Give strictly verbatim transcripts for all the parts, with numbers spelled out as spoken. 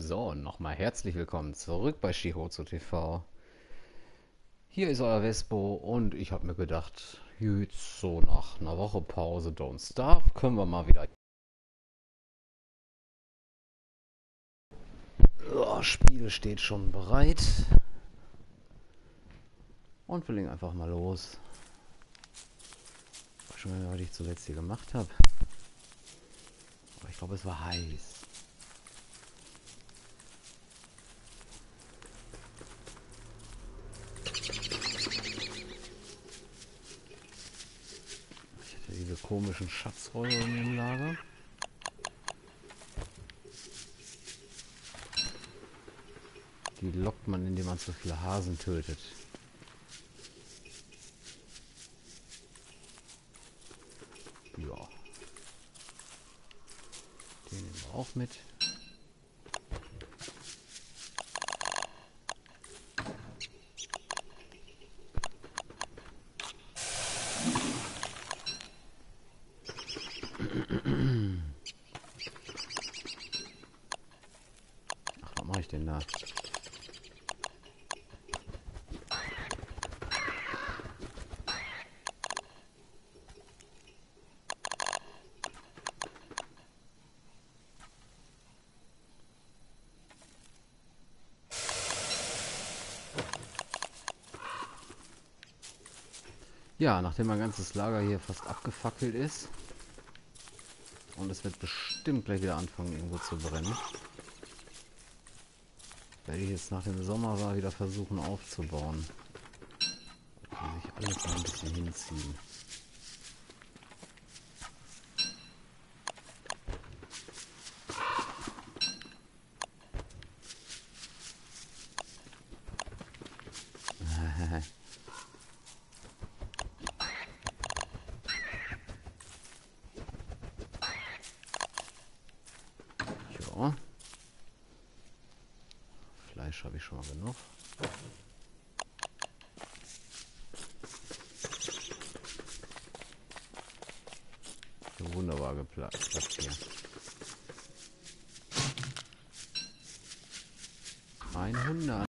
So, nochmal herzlich willkommen zurück bei Shihozo T V. Hier ist euer Vespo und ich habe mir gedacht, jetzt so nach einer Woche Pause Don't Starve können wir mal wieder oh, Spiel steht schon bereit und wir legen einfach mal los. Ich weiß schon mal, was ich zuletzt hier gemacht habe, aber ich glaube, es war heiß. Diese komischen Schatzräume im Lager. Die lockt man, indem man zu viele Hasen tötet. Ja. Den nehmen wir auch mit. Ja, nachdem mein ganzes Lager hier fast abgefackelt ist und es wird bestimmt gleich wieder anfangen irgendwo zu brennen, werde ich jetzt nach dem Sommer mal wieder versuchen aufzubauen. Da kann sich alles mal ein bisschen hinziehen. Habe ich schon mal genug. Wunderbar geplatzt hier. hundert.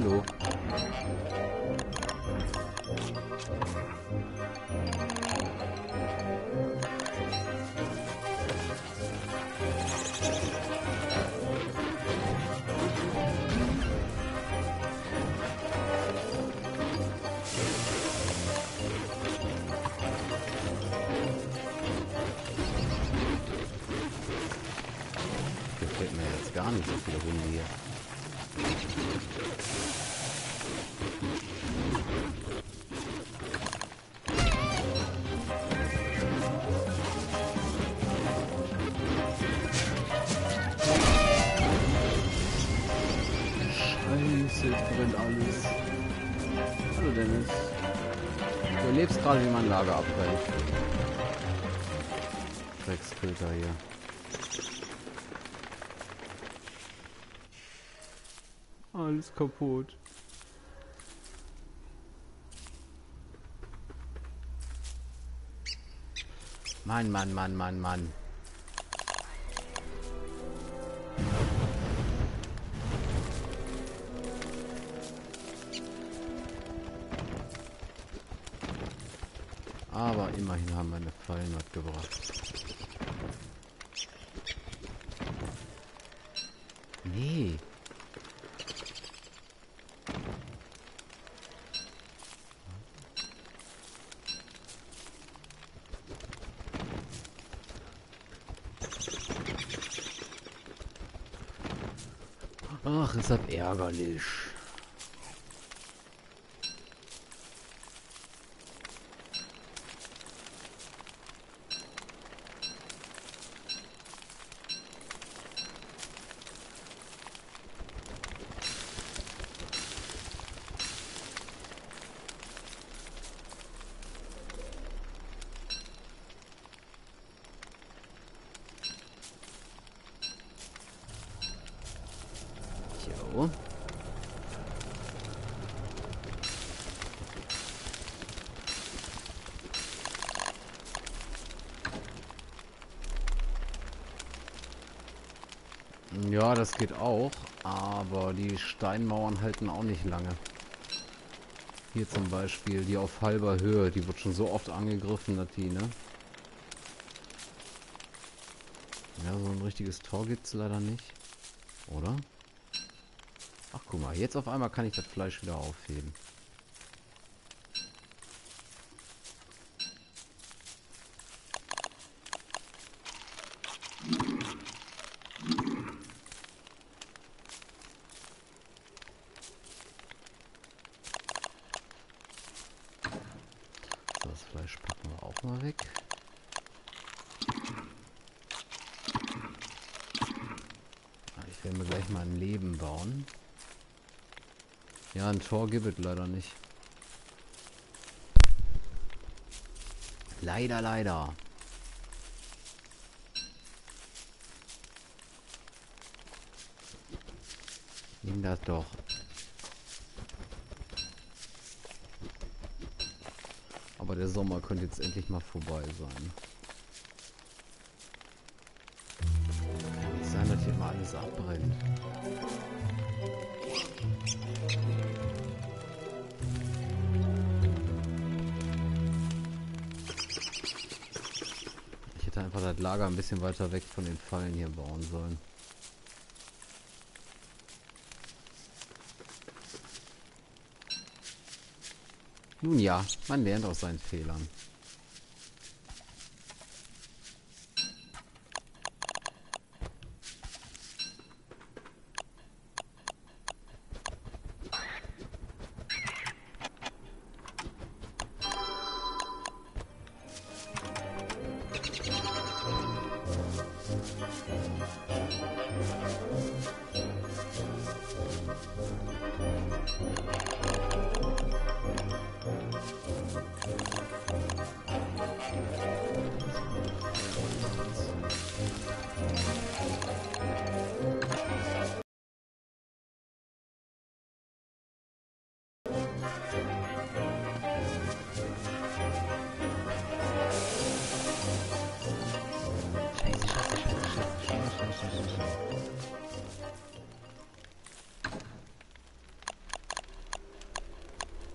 Hallo. Gefällt mir jetzt gar nicht so viele Hunde hier. Du erlebst gerade, wie mein Lager abbrennt. Drecksfilter hier. Alles kaputt. Mann, Mann, Mann, Mann, Mann. Aber immerhin haben wir eine Fallen mitgebracht. Nee. Ach, ist das ärgerlich. So. Ja, das geht auch, aber die Steinmauern halten auch nicht lange. Hier zum Beispiel, die auf halber Höhe, die wird schon so oft angegriffen, dass die, ne? Ja, so ein richtiges Tor gibt es leider nicht, oder? Ach, guck mal, jetzt auf einmal kann ich das Fleisch wieder aufheben. Ja, ein Tor gibt es leider nicht. Leider, leider. Nimm das doch. Aber der Sommer könnte jetzt endlich mal vorbei sein. Kann nicht sein, dass hier mal alles abbrennt. Einfach das Lager ein bisschen weiter weg von den Fallen hier bauen sollen. Nun ja, man lernt aus seinen Fehlern.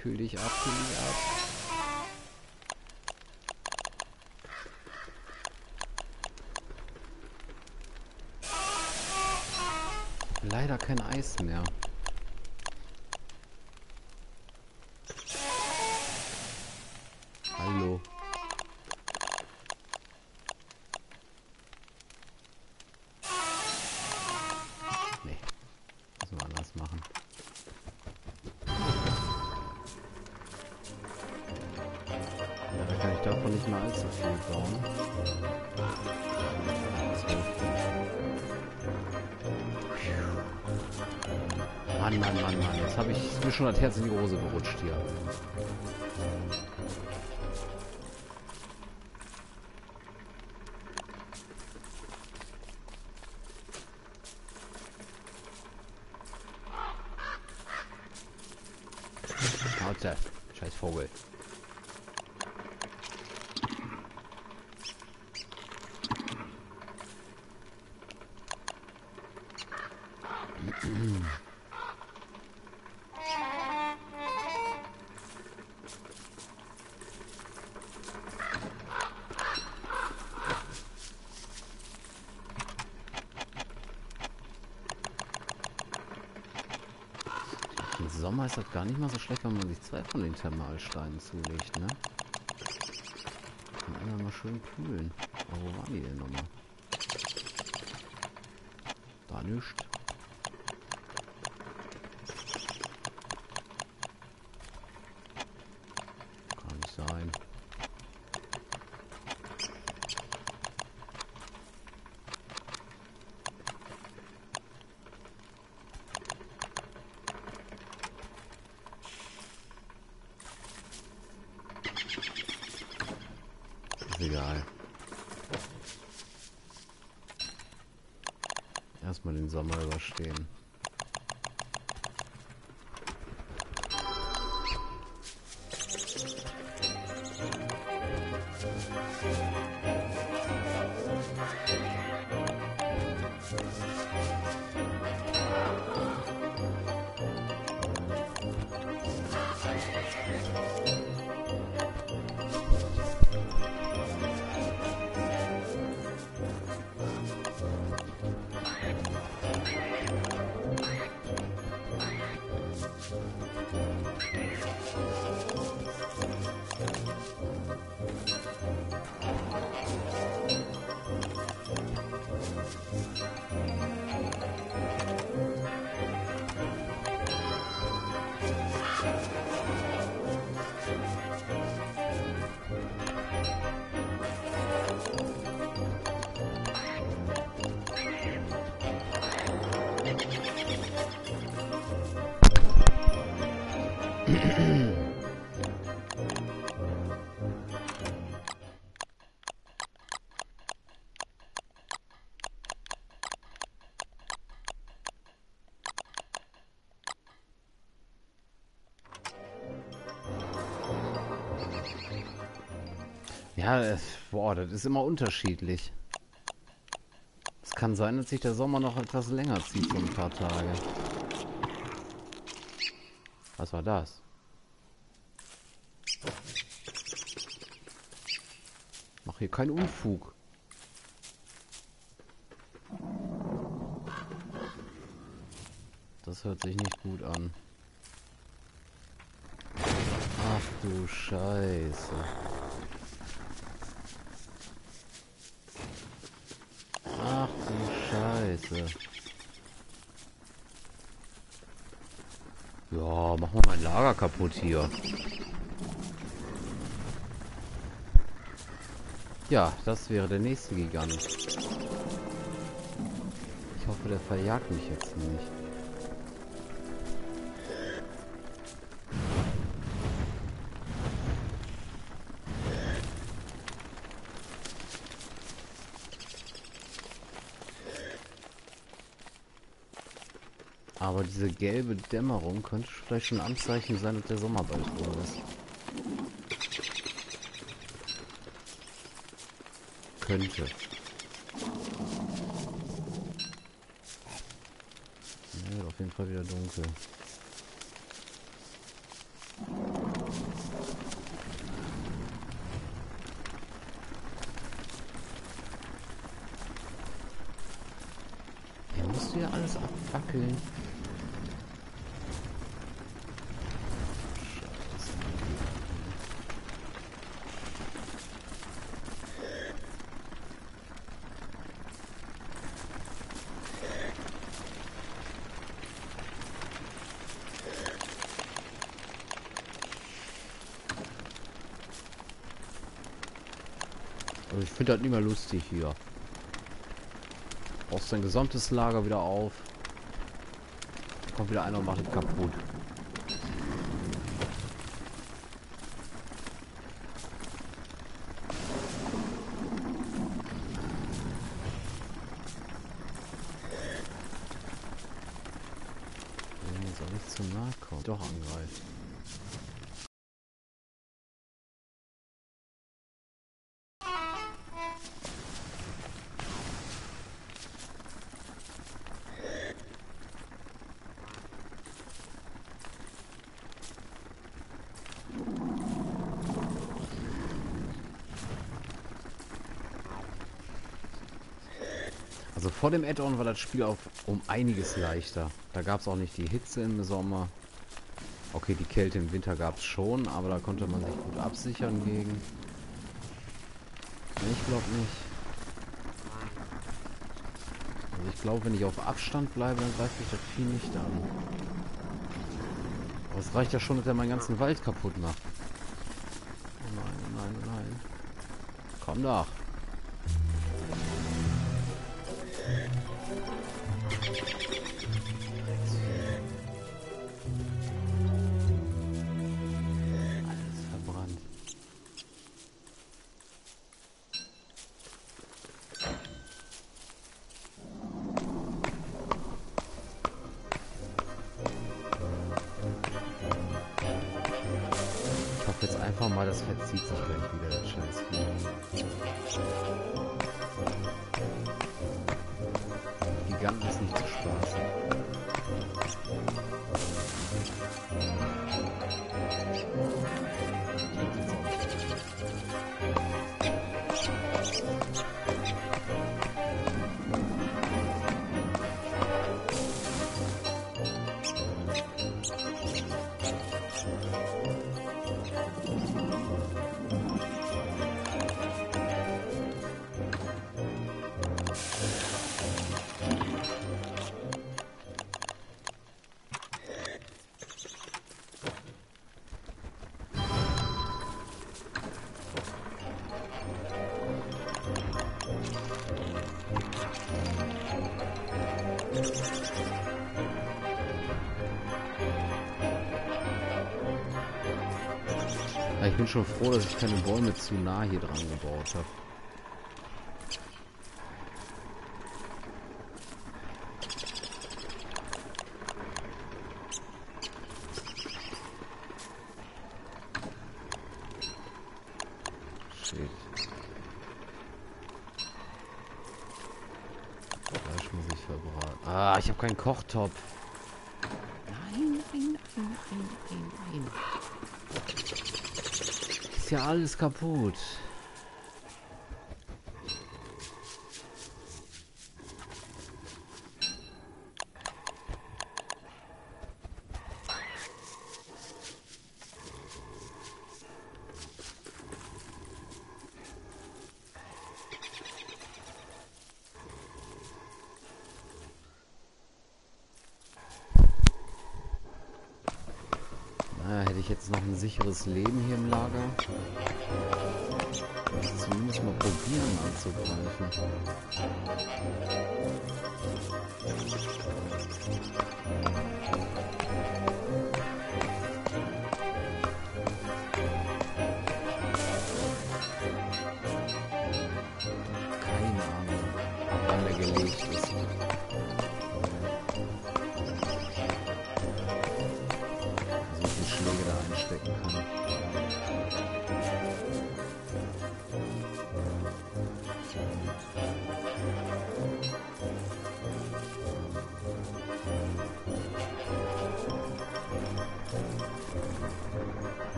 Kühl dich ab, kühl dich ab. Leider kein Eis mehr. Hallo. Nee. Müssen wir anders machen. Davon nicht mehr allzu viel bauen. Mann, Mann, Mann, Mann. Jetzt habe ich mir schon das Herz in die Hose gerutscht hier. Schnauze, scheiß Vogel. Im Sommer ist das gar nicht mal so schlecht, wenn man sich zwei von den Thermalsteinen zulegt, ne? Kann einer mal schön kühlen. Aber wo waren die denn nochmal? Da nichts. Egal. Erstmal den Sommer überstehen. Ja, es, boah, das ist immer unterschiedlich. Es kann sein, dass sich der Sommer noch etwas länger zieht, so ein paar Tage. Was war das? Mach hier keinen Unfug. Das hört sich nicht gut an. Ach du Scheiße. Ach du Scheiße. Ja, mach mal mein Lager kaputt hier. Ja, das wäre der nächste Gigant. Ich hoffe, der verjagt mich jetzt nicht. Aber diese gelbe Dämmerung könnte vielleicht schon ein Anzeichen sein, dass der Sommer bald rum ist. Könnte. Ja, auf jeden Fall wieder dunkel. Hier musst du ja alles abwackeln. Ich finde das nicht mehr lustig hier. Brauchst dein gesamtes Lager wieder auf. Da kommt wieder einer und macht es kaputt. Wenn man jetzt auch nicht zu nahe kommt, doch angreift. Also vor dem Add-on war das Spiel auf um einiges leichter. Da gab es auch nicht die Hitze im Sommer. Okay, die Kälte im Winter gab es schon, aber da konnte man sich gut absichern gegen. Ich glaube nicht. Also ich glaube, wenn ich auf Abstand bleibe, dann greife ich das Vieh nicht an. Aber es reicht ja schon, dass er meinen ganzen Wald kaputt macht. Oh nein, oh nein, oh nein. Komm doch. Einfach mal, das verzieht sich gleich wieder, das Scheiß. Gigant ist nicht zu spaßen. Ich bin schon froh, dass ich keine Bäume zu nah hier dran gebaut habe. Shit. Ah, ich habe keinen Kochtopf. Nein, nein, nein, nein, nein, nein. Ist ja alles kaputt. Jetzt noch ein sicheres Leben hier im Lager. Also zumindest mal probieren anzugreifen. Keine Ahnung, wann er gelegt ist.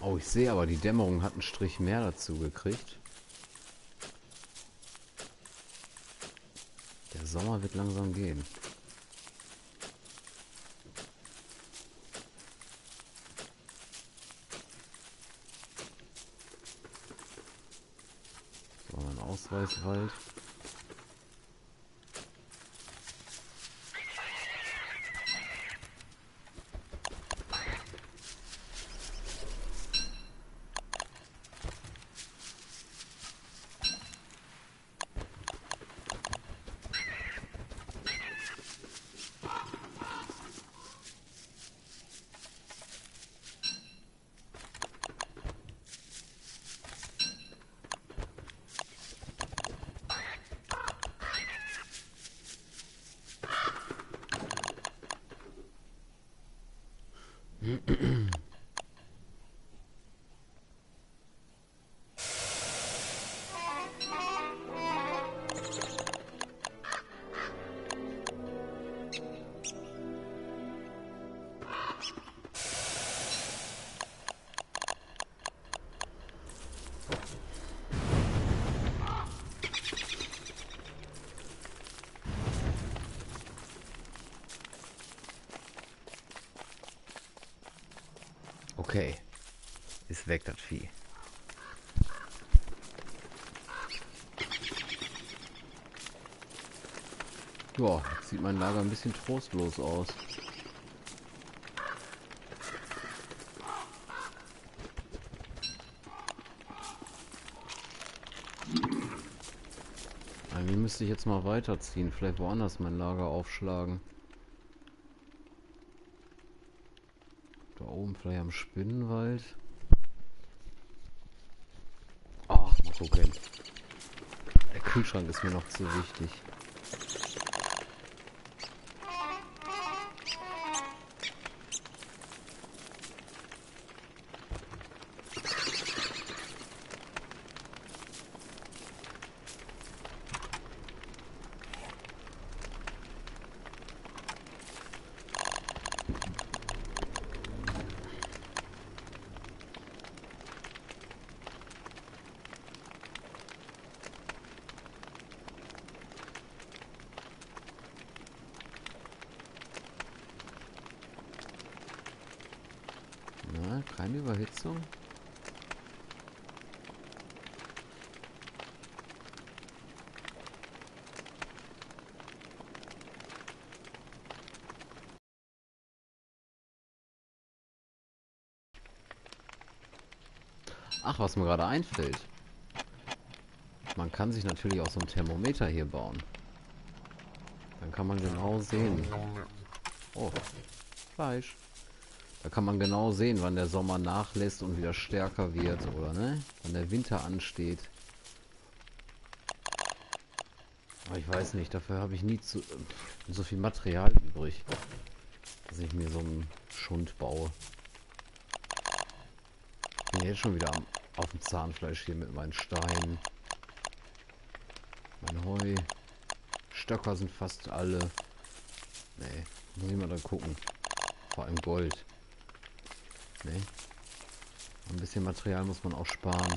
Oh, ich sehe aber, die Dämmerung hat einen Strich mehr dazu gekriegt. Der Sommer wird langsam gehen. So, ein Ausweiswald. Okay, ist weg das Vieh. Joa, jetzt sieht mein Lager ein bisschen trostlos aus. Irgendwie müsste ich jetzt mal weiterziehen, vielleicht woanders mein Lager aufschlagen. Oben vielleicht am Spinnenwald. Ach, mal gucken. Der Kühlschrank ist mir noch zu wichtig. Keine Überhitzung. Ach, was mir gerade einfällt. Man kann sich natürlich auch so ein Thermometer hier bauen. Dann kann man genau sehen. Oh, Fleisch. Da kann man genau sehen, wann der Sommer nachlässt und wieder stärker wird, oder ne? Wann der Winter ansteht. Aber ich weiß nicht, dafür habe ich nie zu, äh, so viel Material übrig, dass ich mir so einen Schund baue. Ich bin jetzt schon wieder am, auf dem Zahnfleisch hier mit meinen Steinen. Mein Heu. Stöcker sind fast alle. Nee, muss ich mal dann gucken. Vor allem Gold. Nee. Ein bisschen Material muss man auch sparen.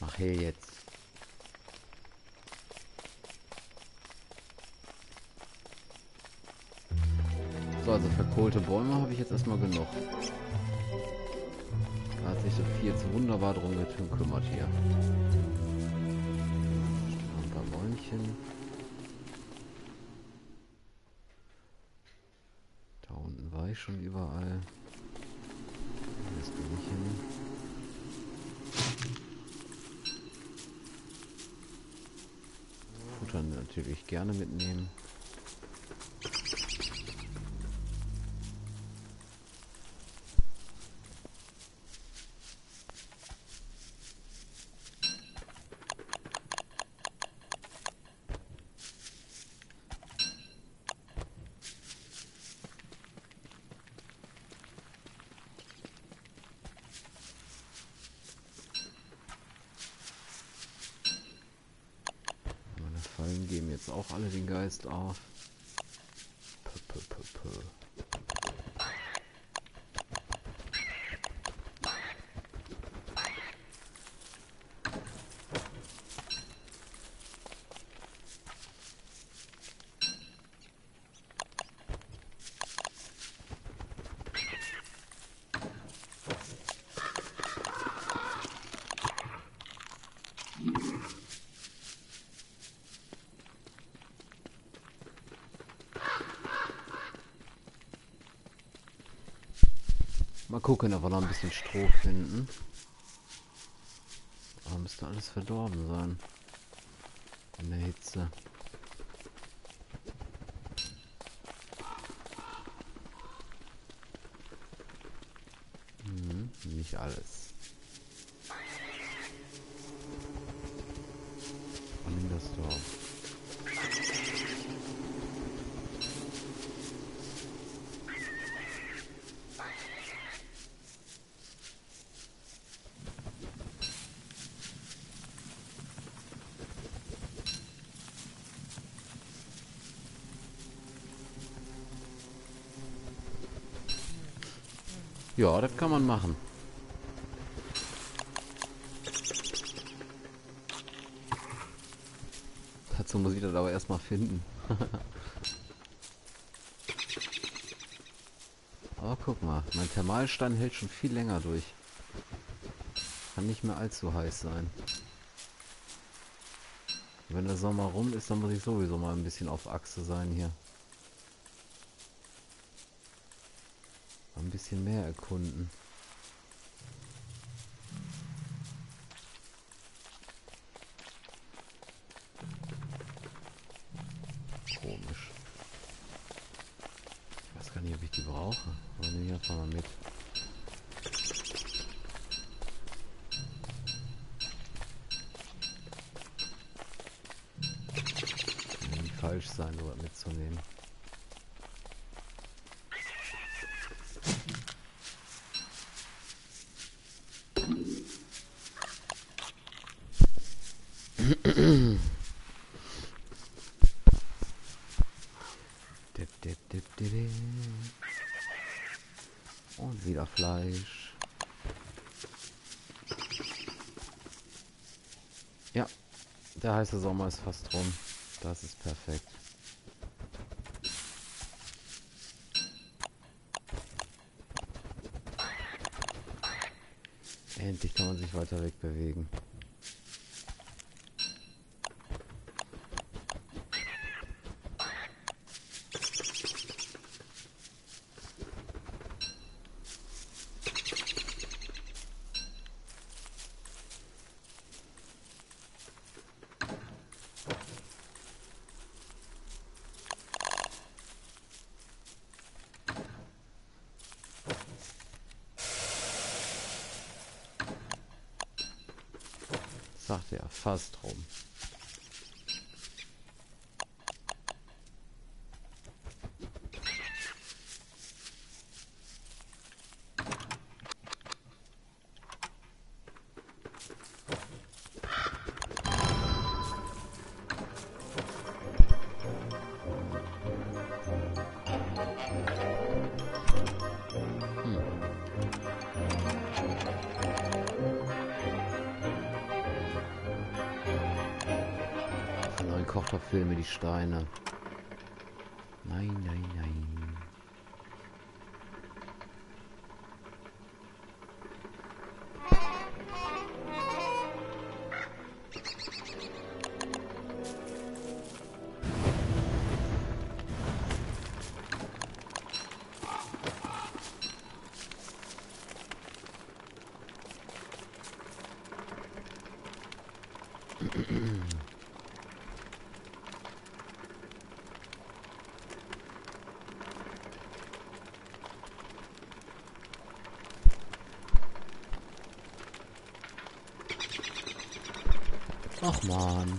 Mach her jetzt. So, also verkohlte Bäume habe ich jetzt erstmal genug. Da hat sich Sophie jetzt wunderbar drum gekümmert hier. Ein paar Bäumchen. Da unten war ich schon überall. Jetzt bin ich hin. Futter natürlich gerne mitnehmen. Fallen geben jetzt auch alle den Geist auf. Puh, puh, puh, puh. Mal gucken, ob wir noch ein bisschen Stroh finden. Aber müsste alles verdorben sein. In der Hitze. Hm, nicht alles. Nimm das Dorf. Ja, das kann man machen. Dazu muss ich das aber erstmal finden. Aber guck mal, mein Thermalstein hält schon viel länger durch. Kann nicht mehr allzu heiß sein. Und wenn der Sommer rum ist, dann muss ich sowieso mal ein bisschen auf Achse sein hier. Ein bisschen mehr erkunden. Komisch. Ich weiß gar nicht, ob ich die brauche. Aber nehme ich einfach mal mit. Kann nicht falsch sein, dort mitzunehmen. Und wieder Fleisch. Ja, der heiße Sommer ist fast rum. Das ist perfekt. Endlich kann man sich weiter wegbewegen. Sagte er fast rum. Filme die Steine. Nein, nein, nein. Ach man.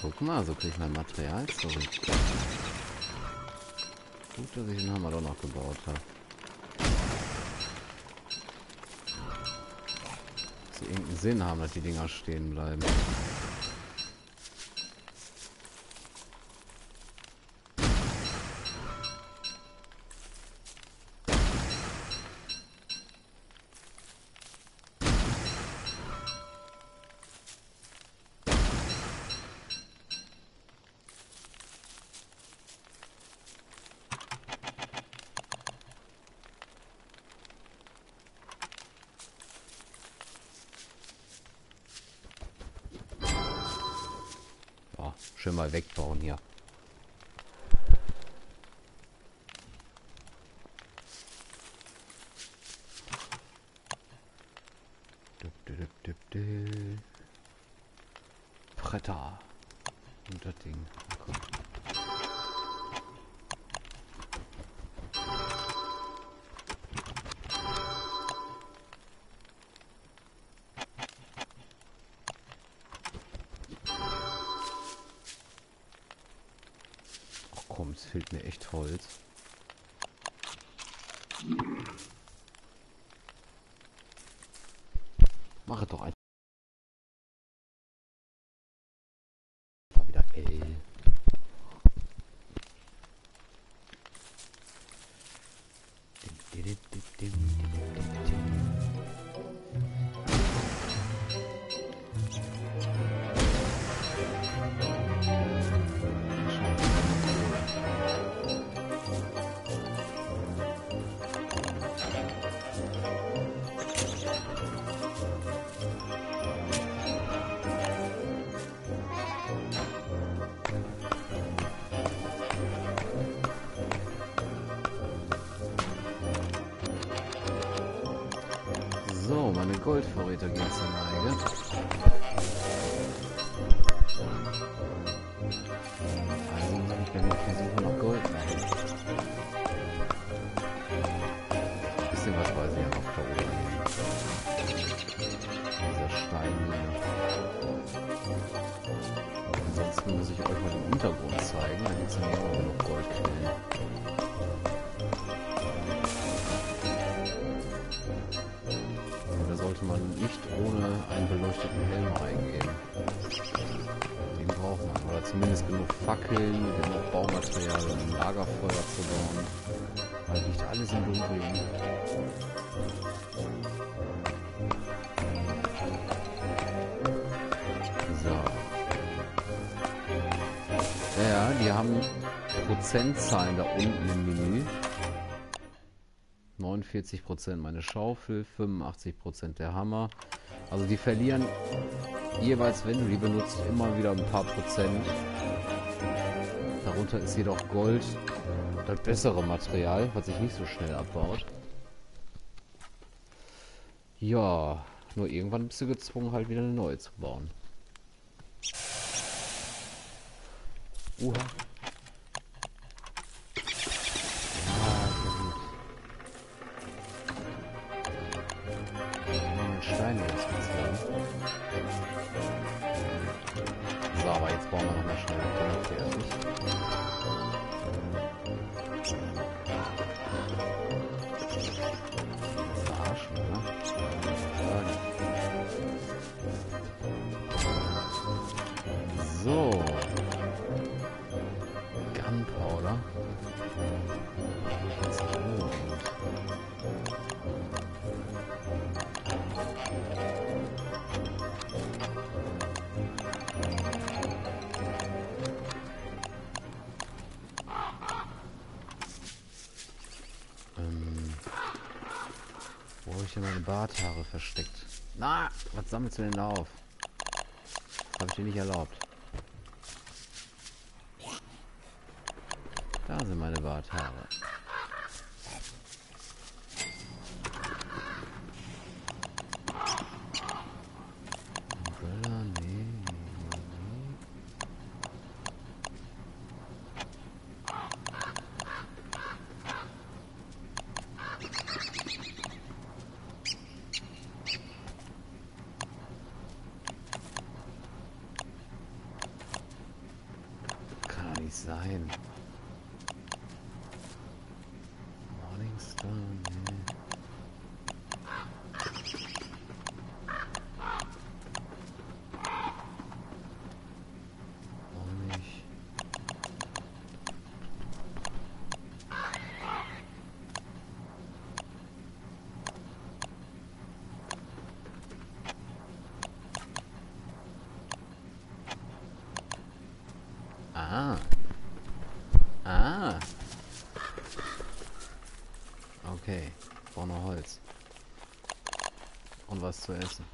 Guck mal, so kriege ich mein Material zurück. Gut, dass ich den Hammer doch noch gebaut habe. Dass sie irgendeinen Sinn haben, dass die Dinger stehen bleiben. Schön mal wegbauen hier. Bretter. Und das Ding. Komm. Es fehlt mir echt Holz. Mache doch einfach wieder L. Goldvorräte gehen zur Neige. Also kann ich damit versuchen, noch Gold zu machen. Bisschen was Beispiel muss ich euch mal den Untergrund zeigen, da gibt es nämlich auch noch Goldquellen. Da sollte man nicht ohne einen beleuchteten Helm reingehen. Den braucht man, oder zumindest genug Fackeln, genug Baumaterial, um ein Lagerfeuer zu bauen. Weil nicht alles im Dunkeln. Ja, die haben Prozentzahlen da unten im Menü. neunundvierzig Prozent meine Schaufel, fünfundachtzig Prozent der Hammer. Also die verlieren jeweils, wenn du die benutzt, immer wieder ein paar Prozent. Darunter ist jedoch Gold, das bessere Material, was sich nicht so schnell abbaut. Ja, nur irgendwann bist du gezwungen, halt wieder eine neue zu bauen. Uha. Ah, gut. Hm, Steine jetzt ganz. So, aber jetzt bauen wir nochmal schnell den Connect fertig. Das ist ein Arsch, oder? So. Gunpowder. Ähm, wo habe ich denn meine Barthaare versteckt? Na, was sammelst du denn da auf? Das habe ich dir nicht erlaubt. Da sind meine Barthaare. Umbrella, nee, nee, nee. Kann doch nicht sein. Ah. Ah. Okay. Ich brauche noch Holz. Und was zu essen.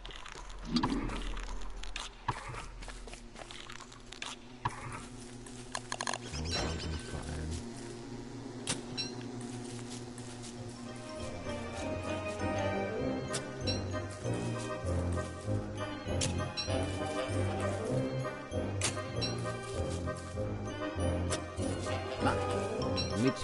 Mit.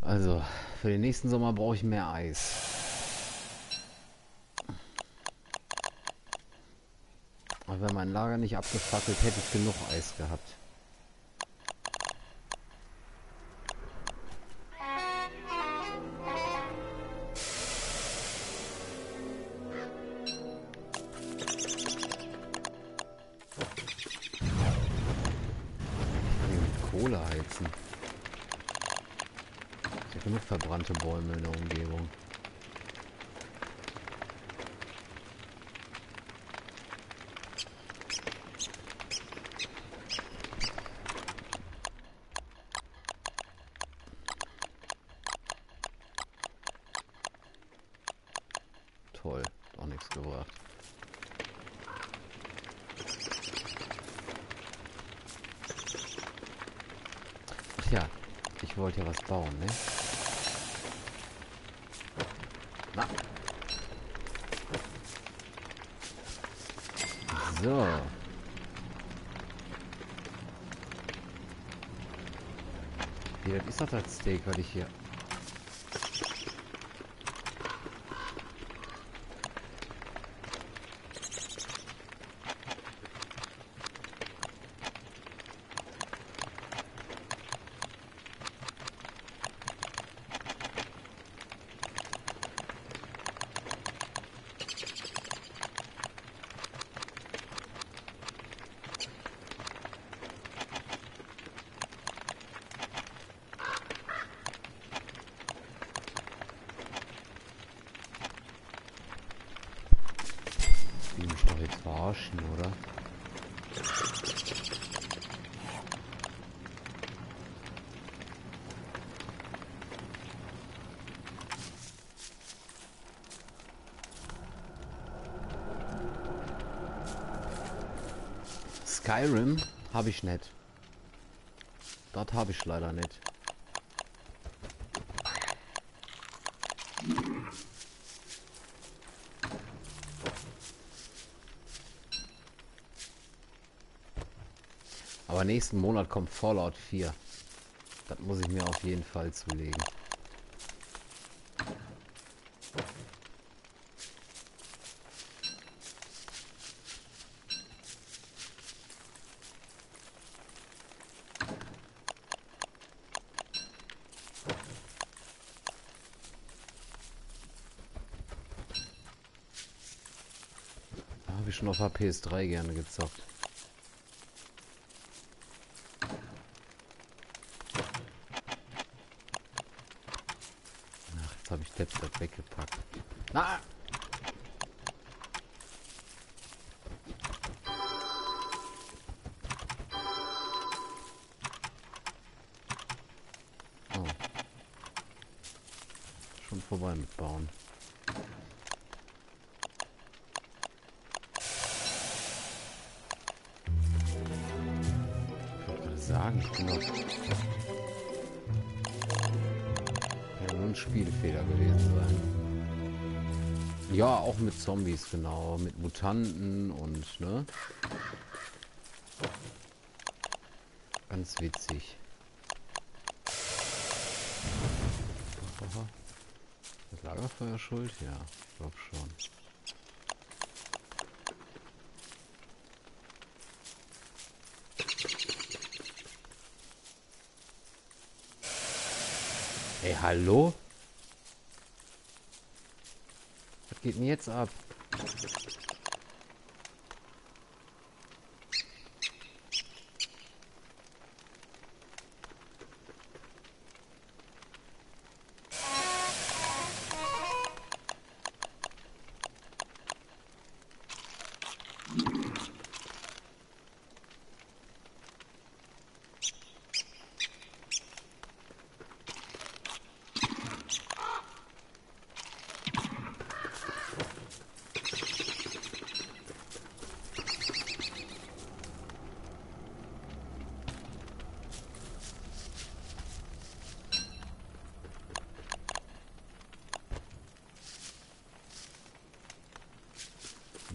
Also, für den nächsten Sommer brauche ich mehr Eis. Wäre mein Lager nicht abgefackelt, hätte ich genug Eis gehabt. Ich kann mit Kohle heizen. Ich habe genug verbrannte Bäume in der Umgebung. Toll, auch nichts gebracht. Ach ja, ich wollte ja was bauen, ne? So. Wie, das ist doch das Steak, was ich hier... Verarschen, oder? Skyrim habe ich nicht. Das habe ich leider nicht. Aber nächsten Monat kommt Fallout vier. Das muss ich mir auf jeden Fall zulegen. Da habe ich schon auf der P S drei gerne gezockt. Habe ich jetzt das weggepackt. Na! Oh. Schon vorbei mit Bauen. Ich wollte gerade sagen, ich bin noch... Spielfehler gewesen sein. Ja, auch mit Zombies, genau. Mit Mutanten und, ne? Ganz witzig. Das Lagerfeuer schuld? Ja, ich glaube schon. Ey, hallo? Was geht denn jetzt ab?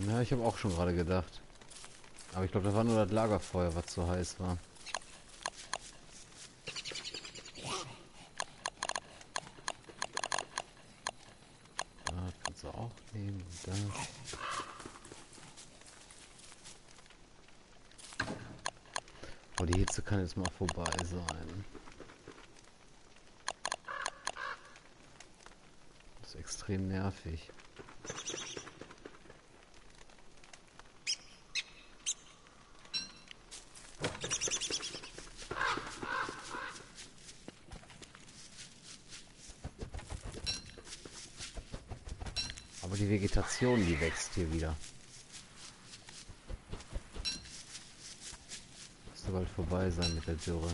Ja, ich habe auch schon gerade gedacht. Aber ich glaube, da war nur das Lagerfeuer, was zu heiß war. Ah, das kannst du auch nehmen. Und das. Oh, die Hitze kann jetzt mal vorbei sein. Das ist extrem nervig. Aber die Vegetation, die wächst hier wieder. Muss doch bald vorbei sein mit der Dürre.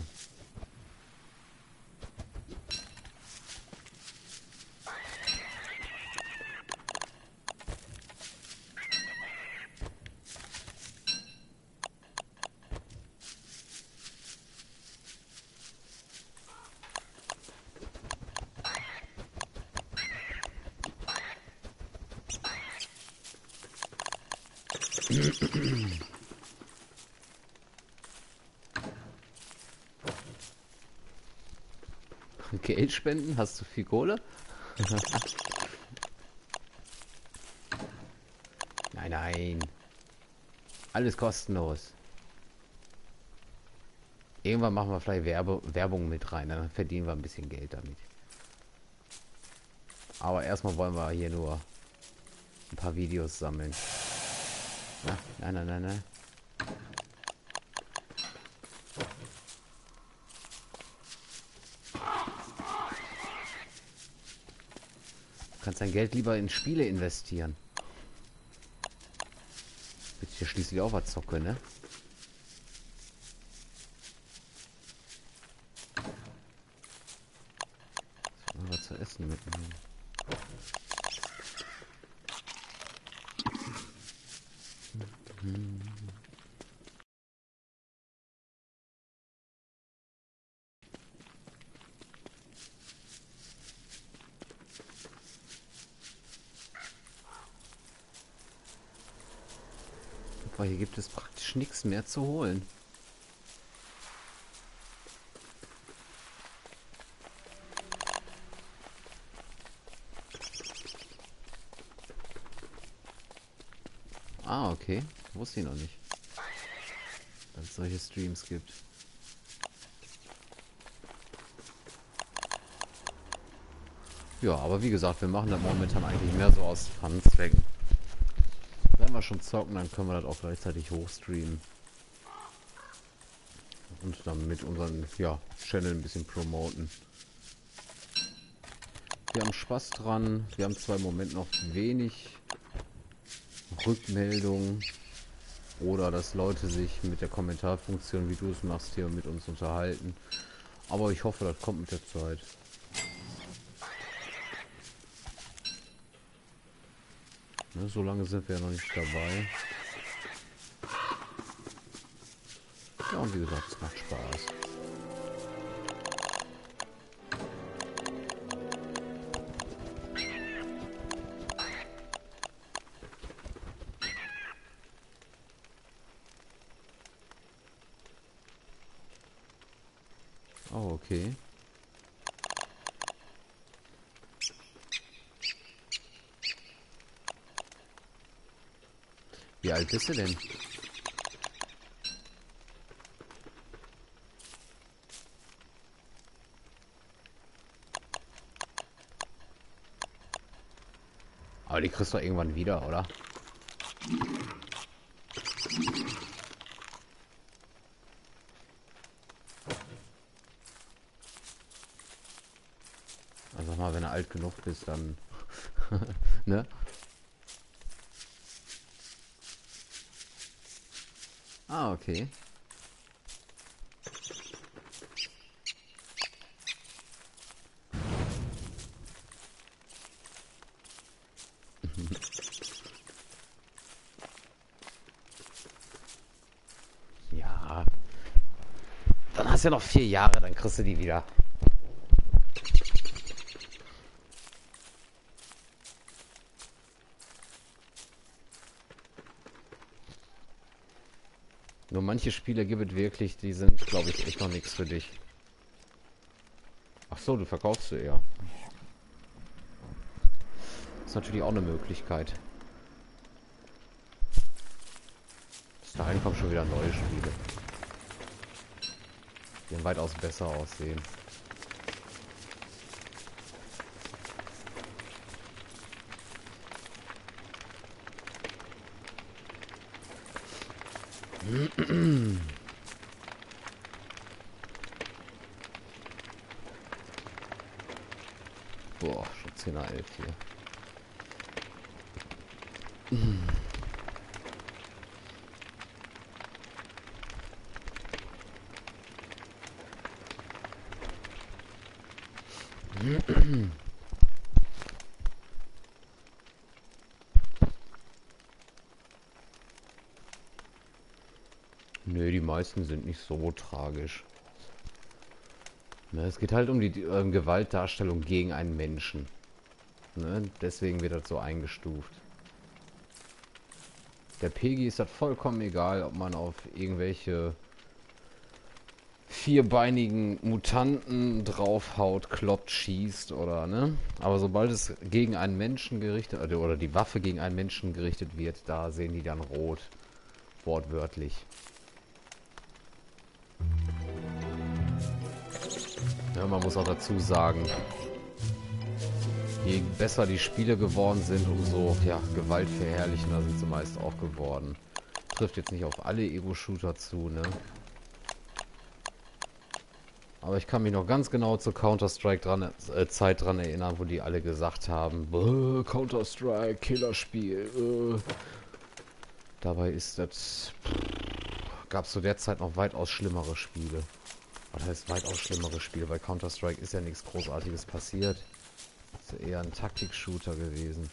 Geld spenden? Hast du viel Kohle? Nein, nein. Alles kostenlos. Irgendwann machen wir vielleicht Werbe Werbung mit rein, dann verdienen wir ein bisschen Geld damit. Aber erstmal wollen wir hier nur ein paar Videos sammeln. Ach, nein, nein, nein, nein. Du kannst dein Geld lieber in Spiele investieren. Willst du hier schließlich auch was zocken, ne? Was zu essen mitnehmen. Boah, hier gibt es praktisch nichts mehr zu holen. Ah, okay. Wusste ich noch nicht, dass es solche Streams gibt. Ja, aber wie gesagt, wir machen das momentan eigentlich mehr so aus Fun-Zwecken. Wenn wir schon zocken, dann können wir das auch gleichzeitig hochstreamen. Und dann mit unseren, ja, Channel ein bisschen promoten. Wir haben Spaß dran. Wir haben zwar im Moment noch wenig Rückmeldungen oder dass Leute sich mit der Kommentarfunktion, wie du es machst, hier mit uns unterhalten. Aber ich hoffe, das kommt mit der Zeit. Ne, so lange sind wir ja noch nicht dabei. Ja, und wie gesagt, es macht Spaß. Oh, okay. Wie alt bist du denn? Aber die kriegst du irgendwann wieder, oder? Wenn du alt genug bist, dann ne? Ah, okay. Ja. Dann hast du ja noch vier Jahre, dann kriegst du die wieder. Nur manche Spiele gibt es wirklich, die sind, glaube ich, echt noch nichts für dich. Ach so, du verkaufst sie eher. Ist natürlich auch eine Möglichkeit. Bis dahin kommen schon wieder neue Spiele, die weitaus besser aussehen. Boah, schon zehner elf hier. Nö, die meisten sind nicht so tragisch. Ne, es geht halt um die äh, Gewaltdarstellung gegen einen Menschen. Ne, deswegen wird das so eingestuft. Der P E G I ist das vollkommen egal, ob man auf irgendwelche vierbeinigen Mutanten draufhaut, kloppt, schießt oder ne. Aber sobald es gegen einen Menschen gerichtet oder die Waffe gegen einen Menschen gerichtet wird, da sehen die dann rot. Wortwörtlich. Ja, man muss auch dazu sagen, je besser die Spiele geworden sind, umso ja, gewaltverherrlichender sind sie meist auch geworden. Trifft jetzt nicht auf alle Ego-Shooter zu, ne? Aber ich kann mich noch ganz genau zur Counter-Strike dran, äh, Zeit dran erinnern, wo die alle gesagt haben, Counter-Strike, Killerspiel. Äh. Dabei ist das... gab es zu der Zeit noch weitaus schlimmere Spiele. Was heißt weitaus schlimmere Spiele? Bei Counter-Strike ist ja nichts Großartiges passiert. Ist ja eher ein Taktik-Shooter gewesen.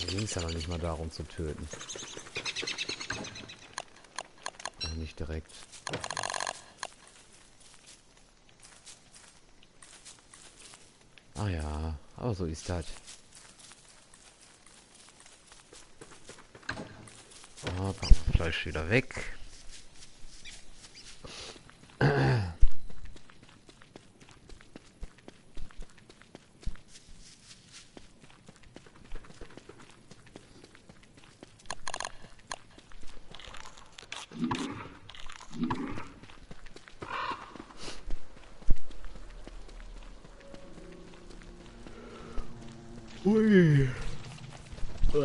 Da ging es ja noch nicht mal darum zu töten. Nicht direkt. Ah ja, aber so ist das. Ah, packen wir Fleisch wieder weg. Ui.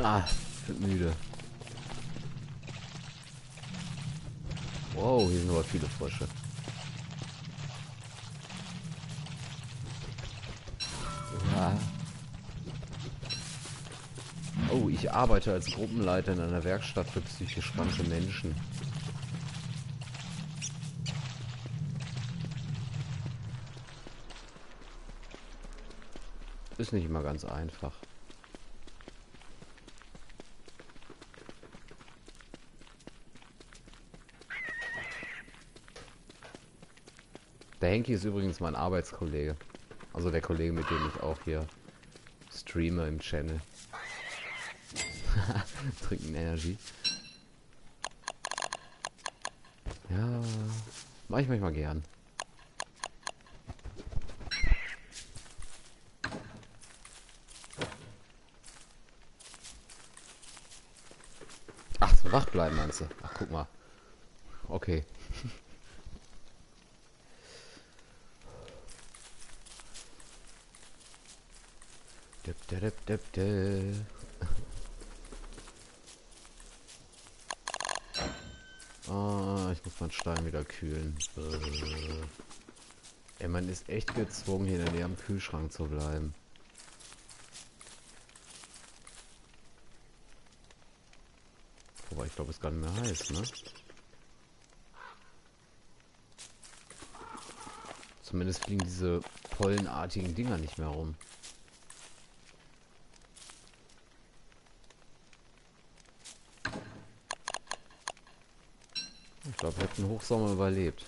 Ah, ich bin müde. Wow, hier sind aber viele Frösche. Ja. Oh, ich arbeite als Gruppenleiter in einer Werkstatt für psychisch kranke Menschen. Ist nicht immer ganz einfach. Der Henki ist übrigens mein Arbeitskollege. Also der Kollege, mit dem ich auch hier streame im Channel. Trinken Energie. Ja, mache ich manchmal gern. Wach bleiben, meinst du? Ach, guck mal. Okay. Ah, ich muss meinen Stein wieder kühlen. Ey, man ist echt gezwungen, hier in der Nähe am Kühlschrank zu bleiben. Wobei, ich glaube, es ist gar nicht mehr heiß, ne? Zumindest fliegen diese pollenartigen Dinger nicht mehr rum. Ich glaube, wir hätten Hochsommer überlebt.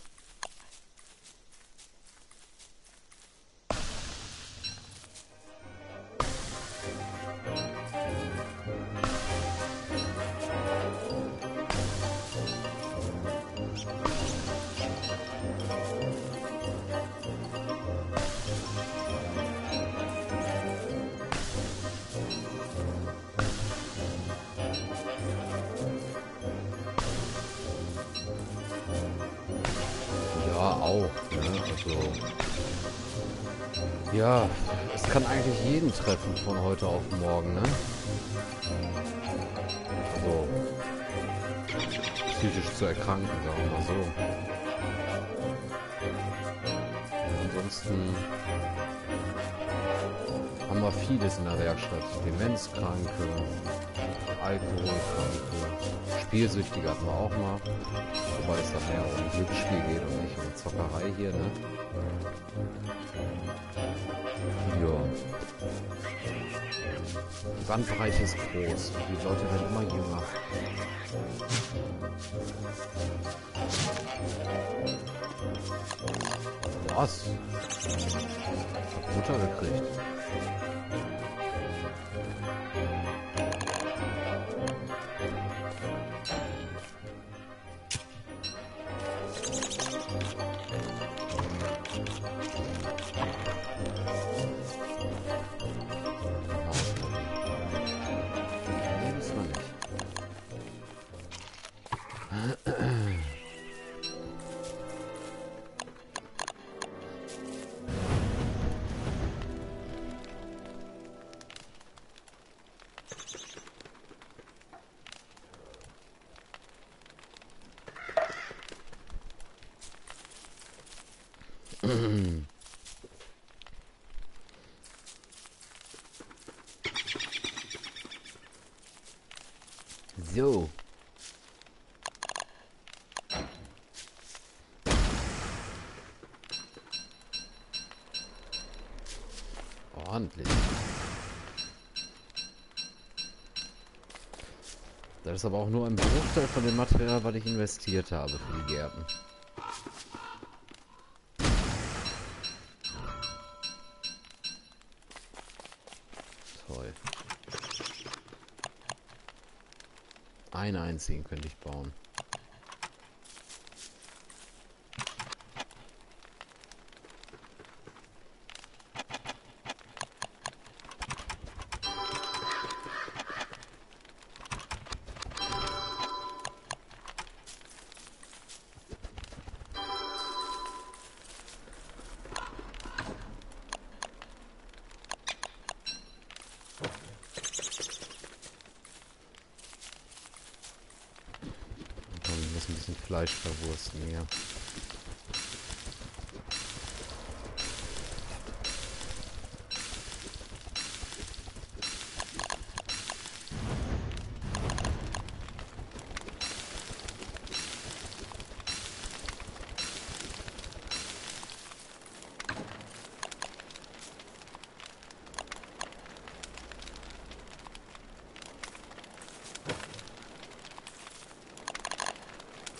Auch, ne? Also, ja, es kann eigentlich jeden treffen von heute auf morgen, ne? So. Psychisch zu erkranken, sagen wir mal so. Und ansonsten haben wir vieles in der Werkstatt. Demenzkranke, Alkoholkranke, Spielsüchtige hatten wir auch mal. Wobei es dann mehr um Glücksspiel geht und nicht um Zockerei hier, ne? Ja. Die Bandbreite ist groß. Die Leute werden immer jünger. Was? Ich hab Mutter gekriegt. So. Ordentlich. Das ist aber auch nur ein Bruchteil von dem Material, was ich investiert habe für die Gärten. Einen einzigen könnte ich bauen. Ein bisschen Fleisch verwursten hier.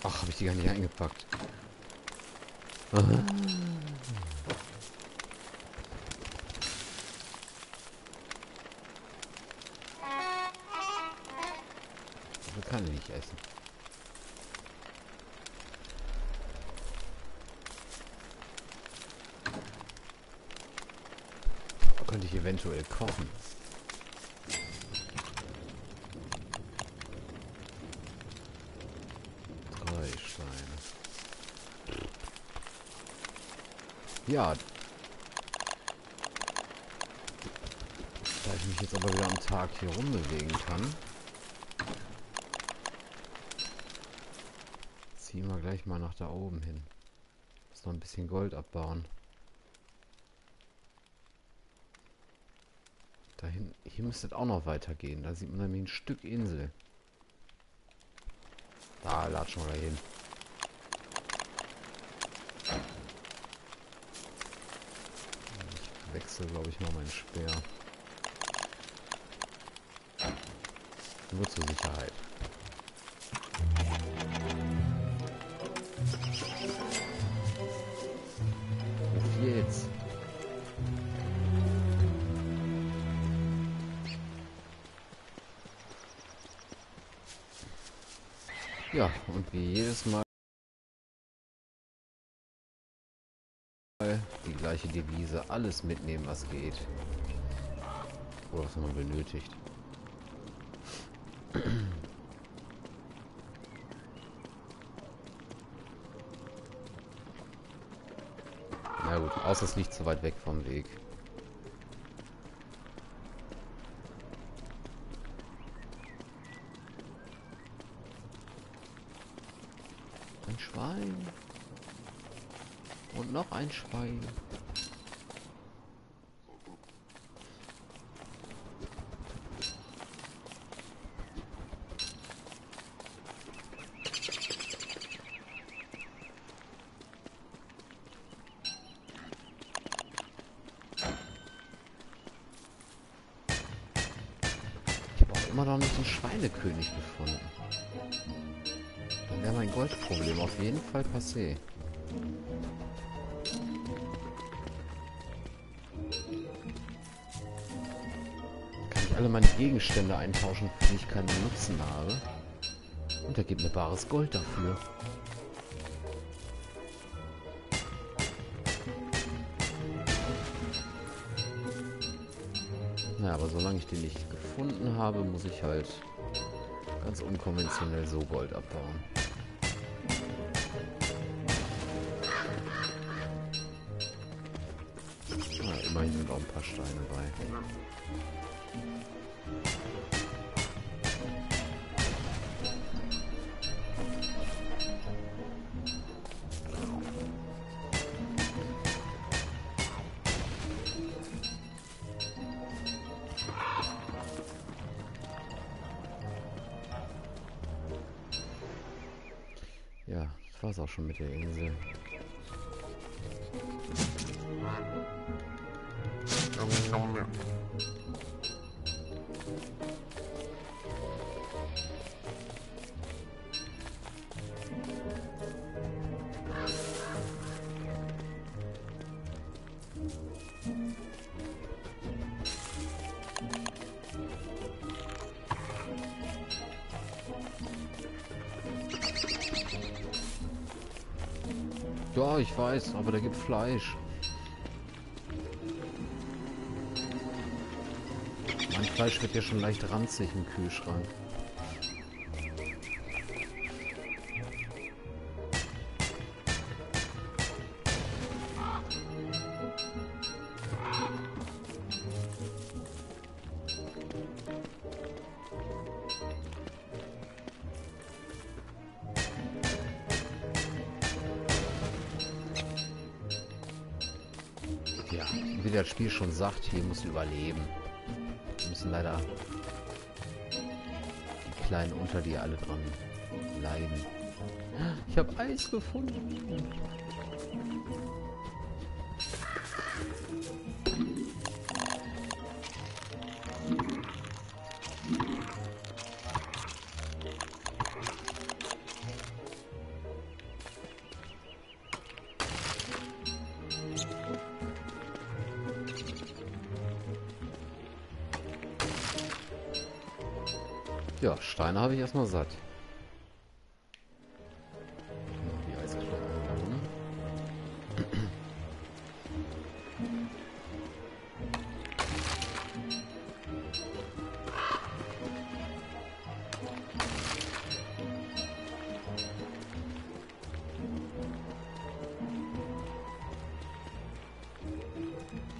Ach, habe ich die gar nicht eingepackt. Aha. Das kann ich nicht essen. Da könnte ich eventuell kochen. Ja. Da ich mich jetzt aber wieder am Tag hier rumbewegen kann, ziehen wir gleich mal nach da oben hin. Muss noch ein bisschen Gold abbauen. Dahin, hier müsste es auch noch weitergehen. Da sieht man nämlich ein Stück Insel. Da latschen wir da hin. Wechsel, glaube ich, mal meinen Speer. Nur zur Sicherheit. Auf geht's. Ja, und wie jedes Mal die gleiche Devise, alles mitnehmen, was geht. Oder was man benötigt. Na gut, außer es liegt zu weit weg vom Weg. Ein Schwein. Und noch ein Schwein. Ich habe auch immer noch nicht den Schweinekönig gefunden. Dann wäre mein Goldproblem auf jeden Fall passé. Alle meine Gegenstände eintauschen, für die ich keinen Nutzen habe. Und er gibt mir bares Gold dafür. Naja, aber solange ich den nicht gefunden habe, muss ich halt ganz unkonventionell so Gold abbauen. Ah, immerhin sind auch ein paar Steine bei. Das war's auch schon mit der Insel. Ja, ich weiß, aber da gibt Fleisch. Mein Fleisch wird ja schon leicht ranzig im Kühlschrank. Das Spiel schon sagt, wir müssen überleben. Wir müssen leider die Kleinen unter dir alle dran leiden. Ich habe Eis gefunden. Ja, Steine habe ich erstmal satt. Die Eisfläche da oben.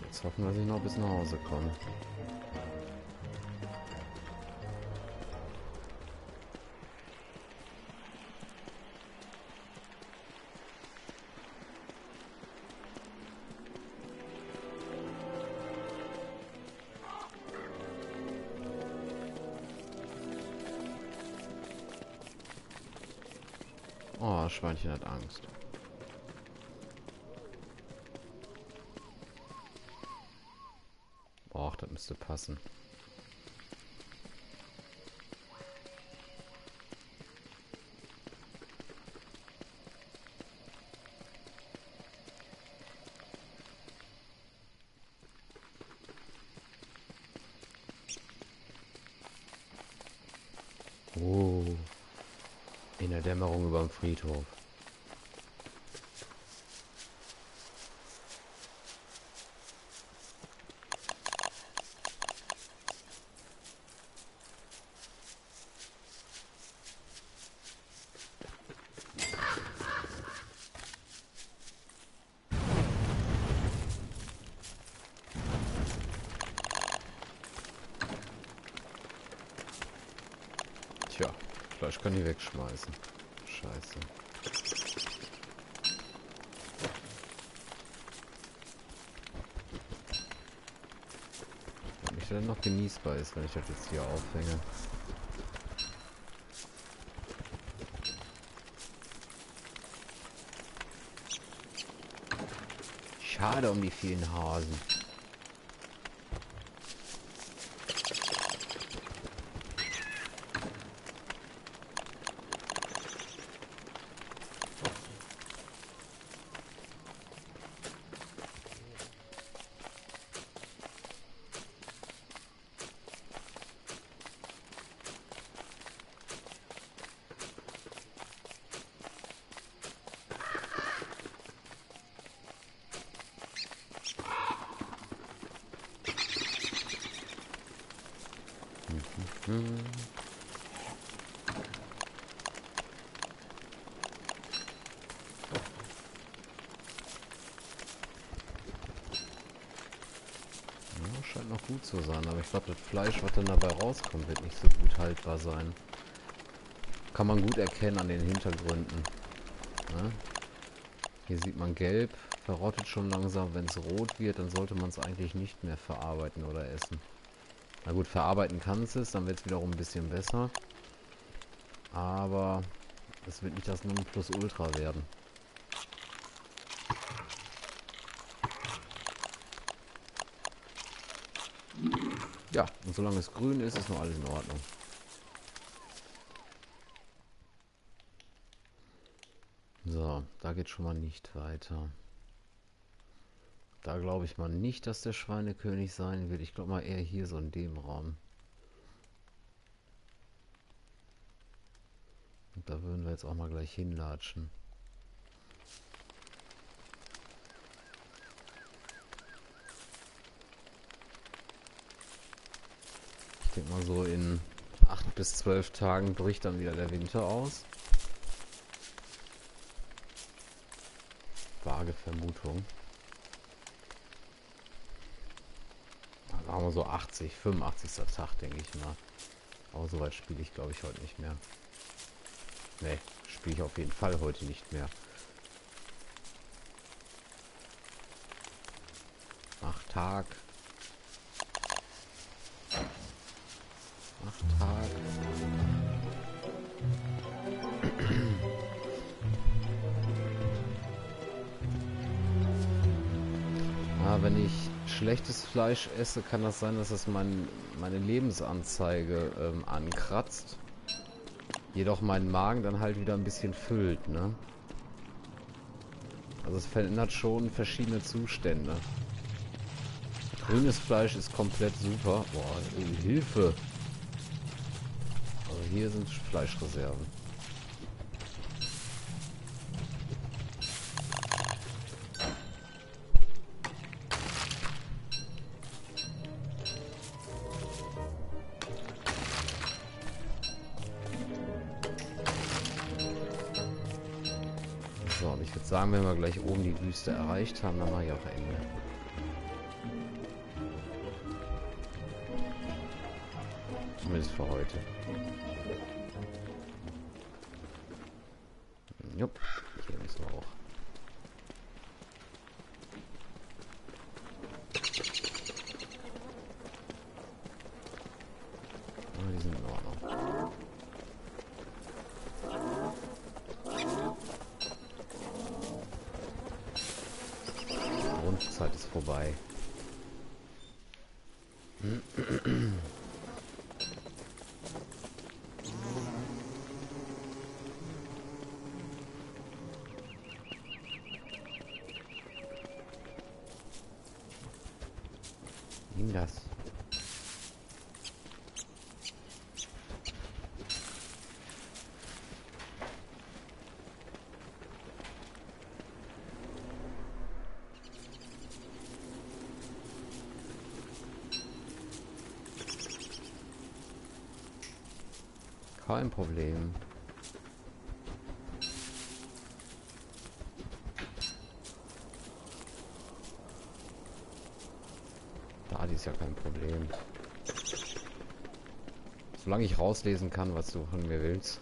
Jetzt hoffen wir, dass ich noch bis nach Hause komme. Oh, Schweinchen hat Angst. Och, das müsste passen. Oh. In der Dämmerung über dem Friedhof. Tja. Fleisch kann ich wegschmeißen. Scheiße. Ob mich dann noch genießbar ist, wenn ich das jetzt hier aufhänge. Schade um die vielen Hasen. gut so sein, aber ich glaube, das Fleisch, was dann dabei rauskommt, wird nicht so gut haltbar sein. Kann man gut erkennen an den Hintergründen. Ne? Hier sieht man gelb, verrottet schon langsam. Wenn es rot wird, dann sollte man es eigentlich nicht mehr verarbeiten oder essen. Na gut, verarbeiten kann es es, dann wird es wiederum ein bisschen besser. Aber es wird nicht das Nonplusultra werden. Ja, und solange es grün ist, ist noch alles in Ordnung. So, da geht schon mal nicht weiter. Da glaube ich mal nicht, dass der Schweinekönig sein wird. Ich glaube mal eher hier so in dem Raum. Und da würden wir jetzt auch mal gleich hinlatschen. Ich denke mal so in acht bis zwölf Tagen bricht dann wieder der Winter aus. Vage Vermutung. Machen wir so achtzig, fünfundachtzigster Tag, denke ich mal. Aber so weit spiele ich, glaube ich, heute nicht mehr. Ne, spiele ich auf jeden Fall heute nicht mehr. Acht Tag. Acht Tag. Ah, wenn ich schlechtes Fleisch esse, kann das sein, dass es mein, meine Lebensanzeige ähm, ankratzt. Jedoch meinen Magen dann halt wieder ein bisschen füllt, ne? Also es verändert schon verschiedene Zustände. Grünes Fleisch ist komplett super. Boah, ey, Hilfe! Also hier sind Fleischreserven. Sagen wir mal gleich oben die Wüste erreicht haben, dann mache ich auch Ende. Zumindest für heute. Jupp, hier müssen wir auch. Ah, die sind in Ordnung. Zeit ist vorbei. Nimm das. Kein Problem. Da, die ist ja kein Problem. Solange ich rauslesen kann, was du von mir willst,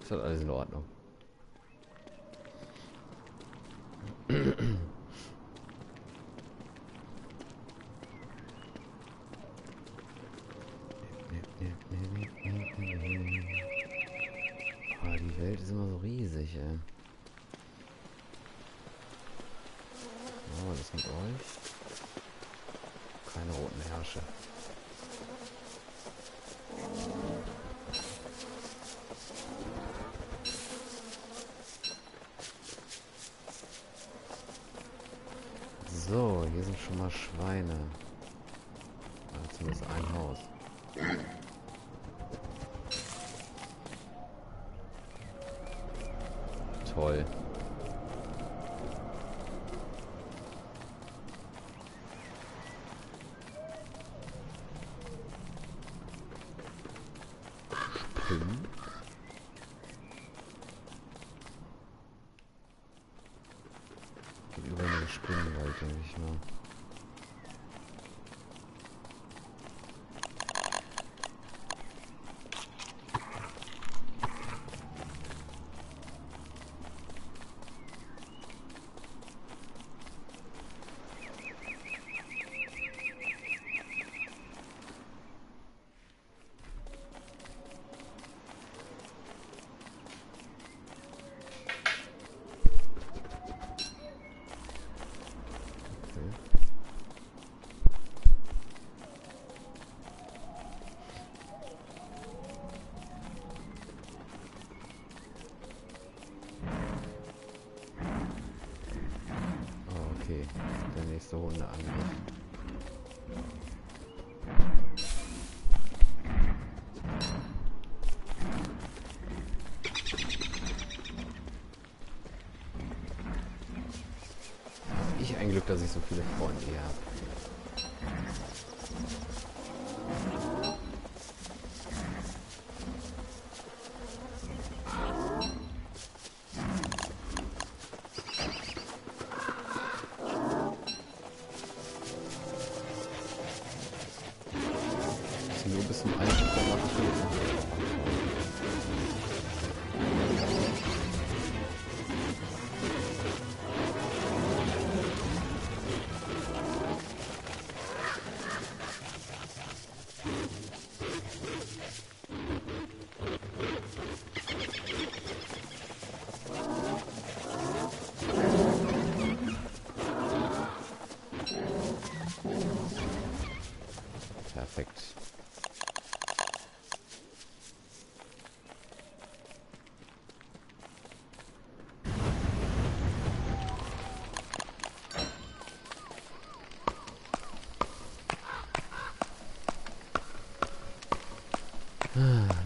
ist das alles in Ordnung. So, hier sind schon mal Schweine. Ja, zumindest ein Haus. Toll. Über eine Spinnenwald, denke ich mal. der nächste Runde angeht. Ich ein Glück, dass ich so viele Freunde hier habe.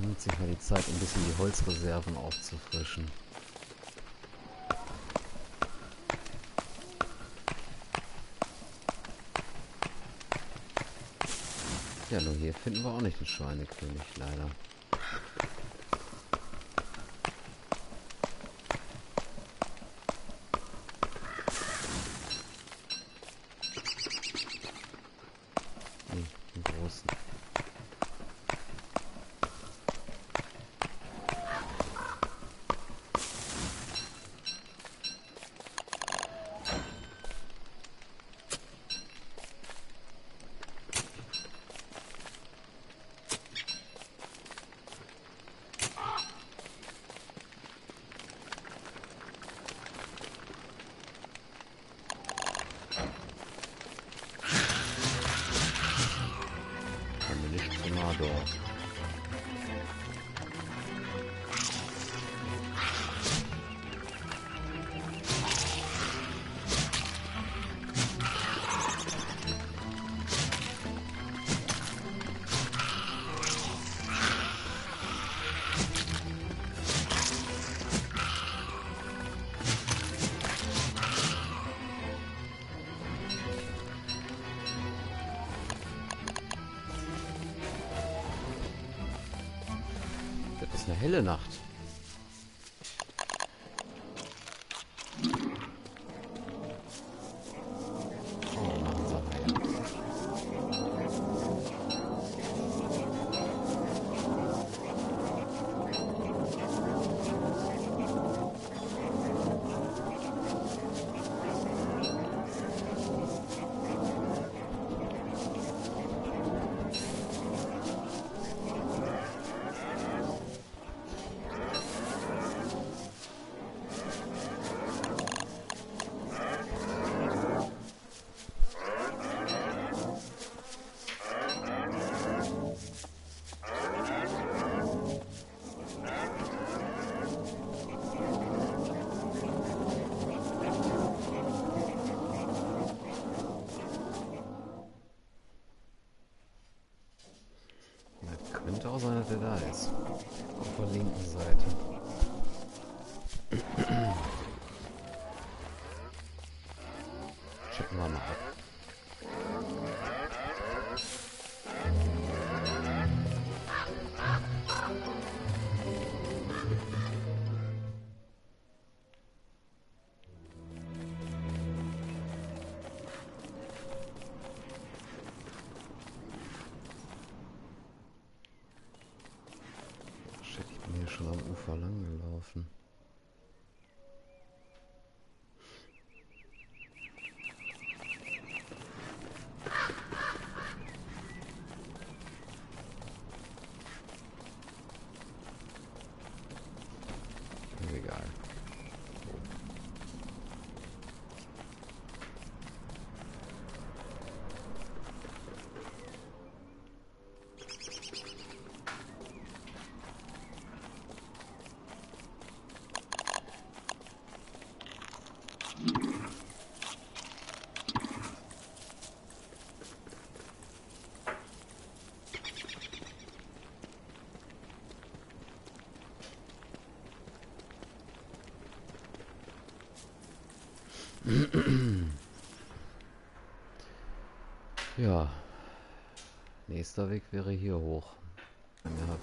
Nutze ich mal die Zeit, ein bisschen die Holzreserven aufzufrischen. Ja, nur hier finden wir auch nicht den Schweinekönig, leider. Hm, den großen. Das ist eine helle Nacht. Auch sein, dass der da ist. Auf der linken Seite. Checken wir mal ab. Schon am Ufer lang gelaufen. Egal. Ja. Nächster Weg wäre hier hoch. Ja. Kann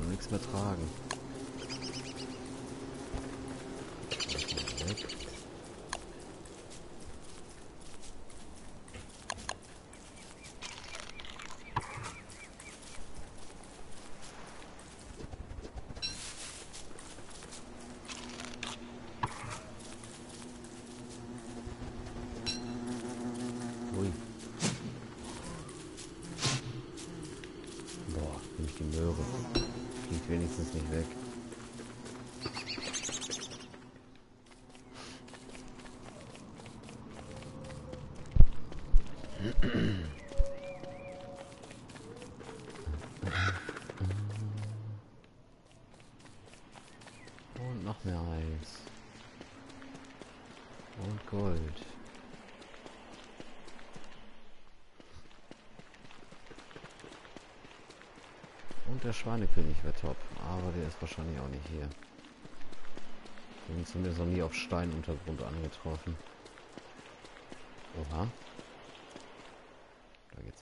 man nichts mehr tragen. Und noch mehr Eis. Und Gold. Und der Schweinekönig wäre top, aber der ist wahrscheinlich auch nicht hier. Den haben wir noch nie auf Steinuntergrund angetroffen. Oha.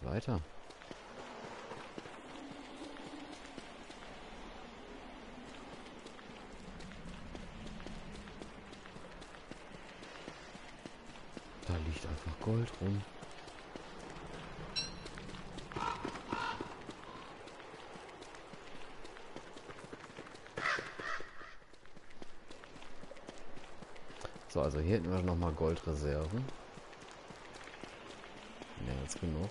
Weiter. Da liegt einfach Gold rum. So, also hier hätten wir noch mal Goldreserven. Mehr als genug.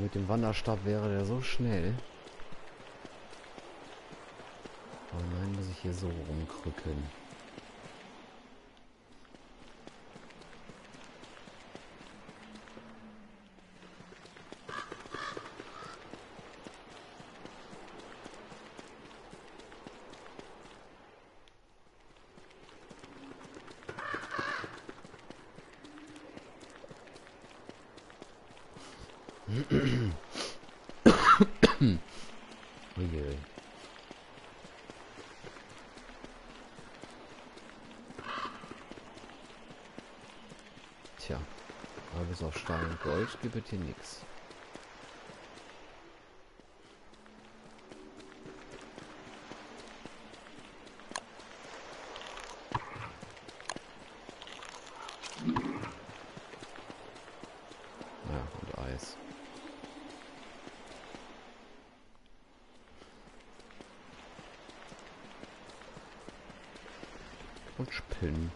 Mit dem Wanderstab wäre der so schnell. Oh nein, muss ich hier so rumkrücken. Tja, aber bis auf Stein und Gold gibt es hier nichts. Und Spinnen.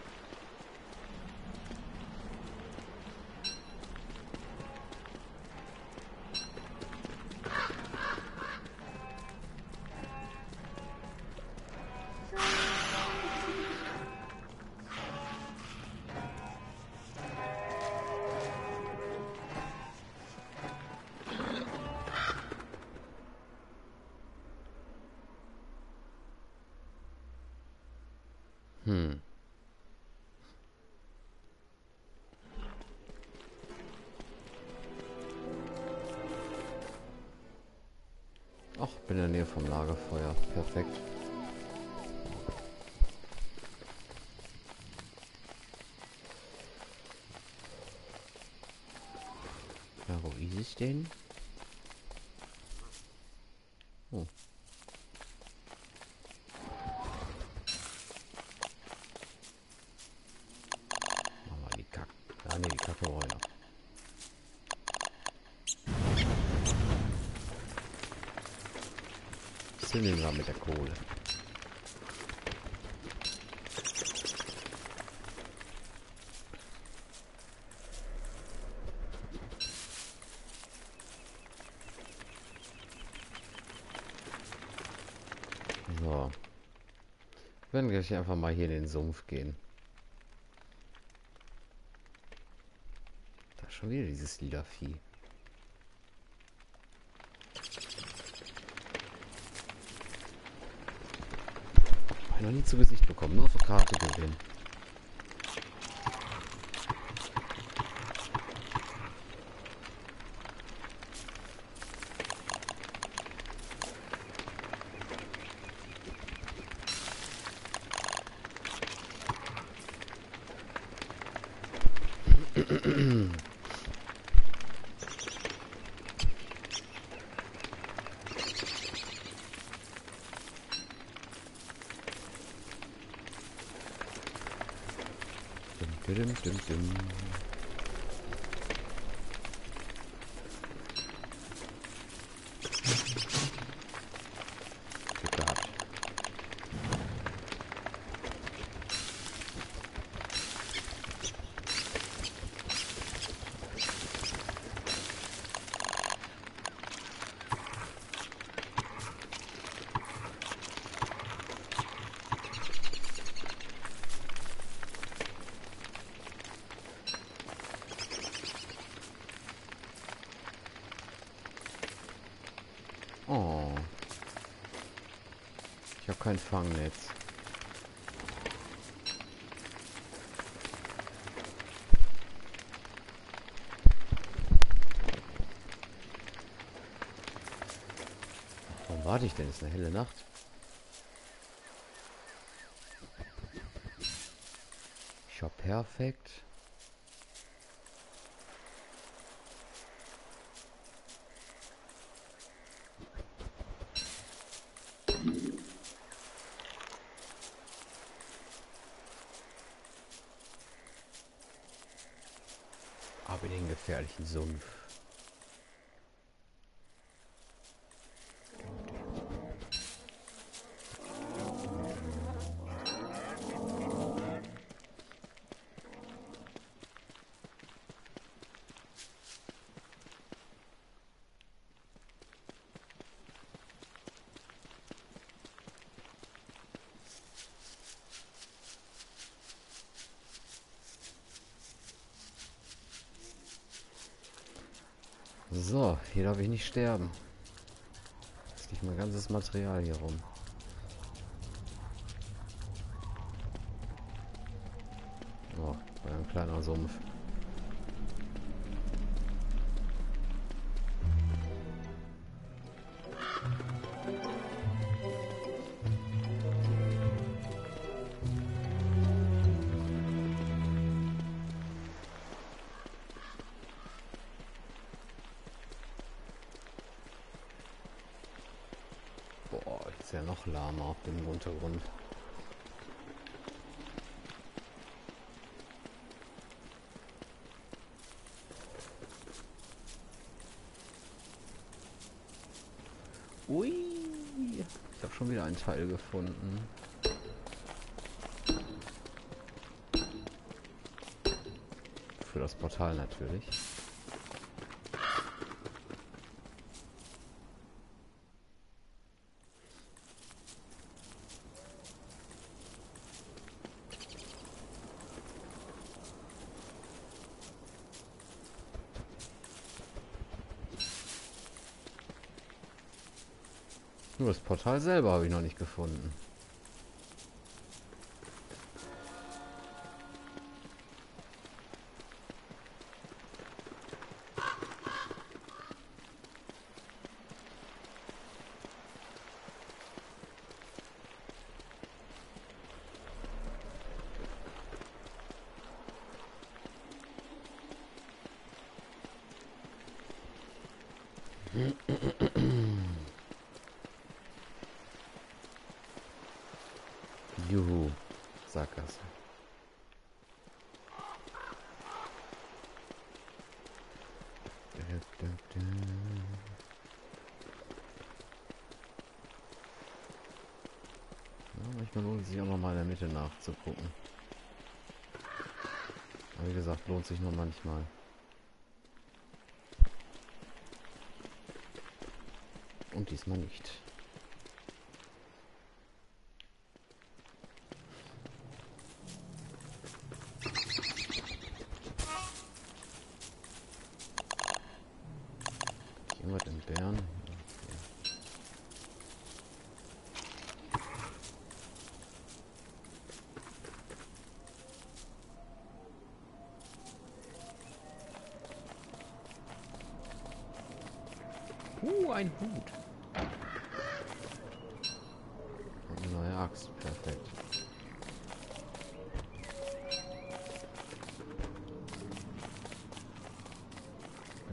Hm. Ach, bin in der Nähe vom Lagerfeuer. Perfekt. Ja, wo ist es denn? Oh. Mit der Kohle. So. Wir werden gleich einfach mal hier in den Sumpf gehen. Da ist schon wieder dieses lila Vieh. noch nie zu Gesicht bekommen, nur auf der Karte gesehen. Oh. Ich habe kein Fangnetz. Warum warte ich denn? Es ist eine helle Nacht. Ich hab perfekt. Gefährlichen Sumpf. So, hier darf ich nicht sterben. Jetzt liegt mein ganzes Material hier rum. Oh, war ein kleiner Sumpf. Ist ja noch lahmer auf dem Untergrund. Ui, ich habe schon wieder einen Teil gefunden. Für das Portal natürlich. Nur das Portal selber habe ich noch nicht gefunden. Juhu, Sackgasse. Ja, manchmal lohnt es sich auch nochmal in der Mitte nachzugucken. Aber wie gesagt, lohnt sich nur manchmal. Und diesmal nicht. Uh, ein Hut. Und eine neue Axt. Perfekt.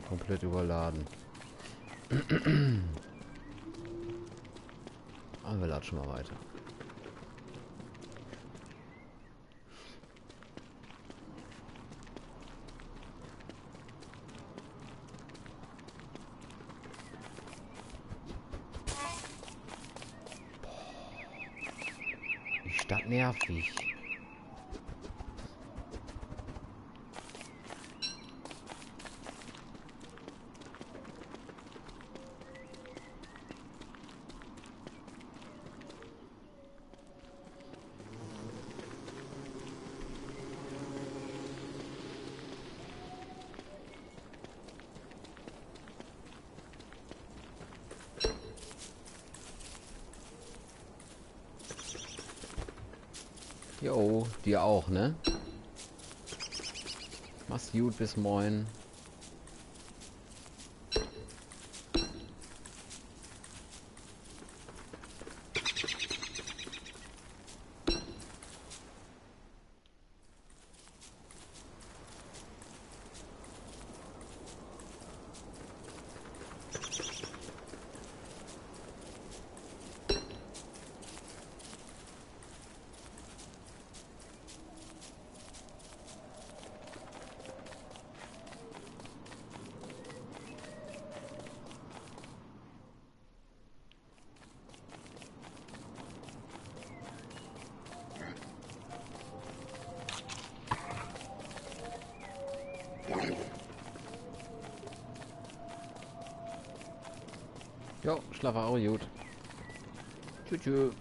Komplett überladen. Aber wir latschen mal weiter. Die Stadt nervig. Jo, dir auch, ne? Mach's gut, bis morgen. Jo, schlaf auch gut. Tschüss, tschüss.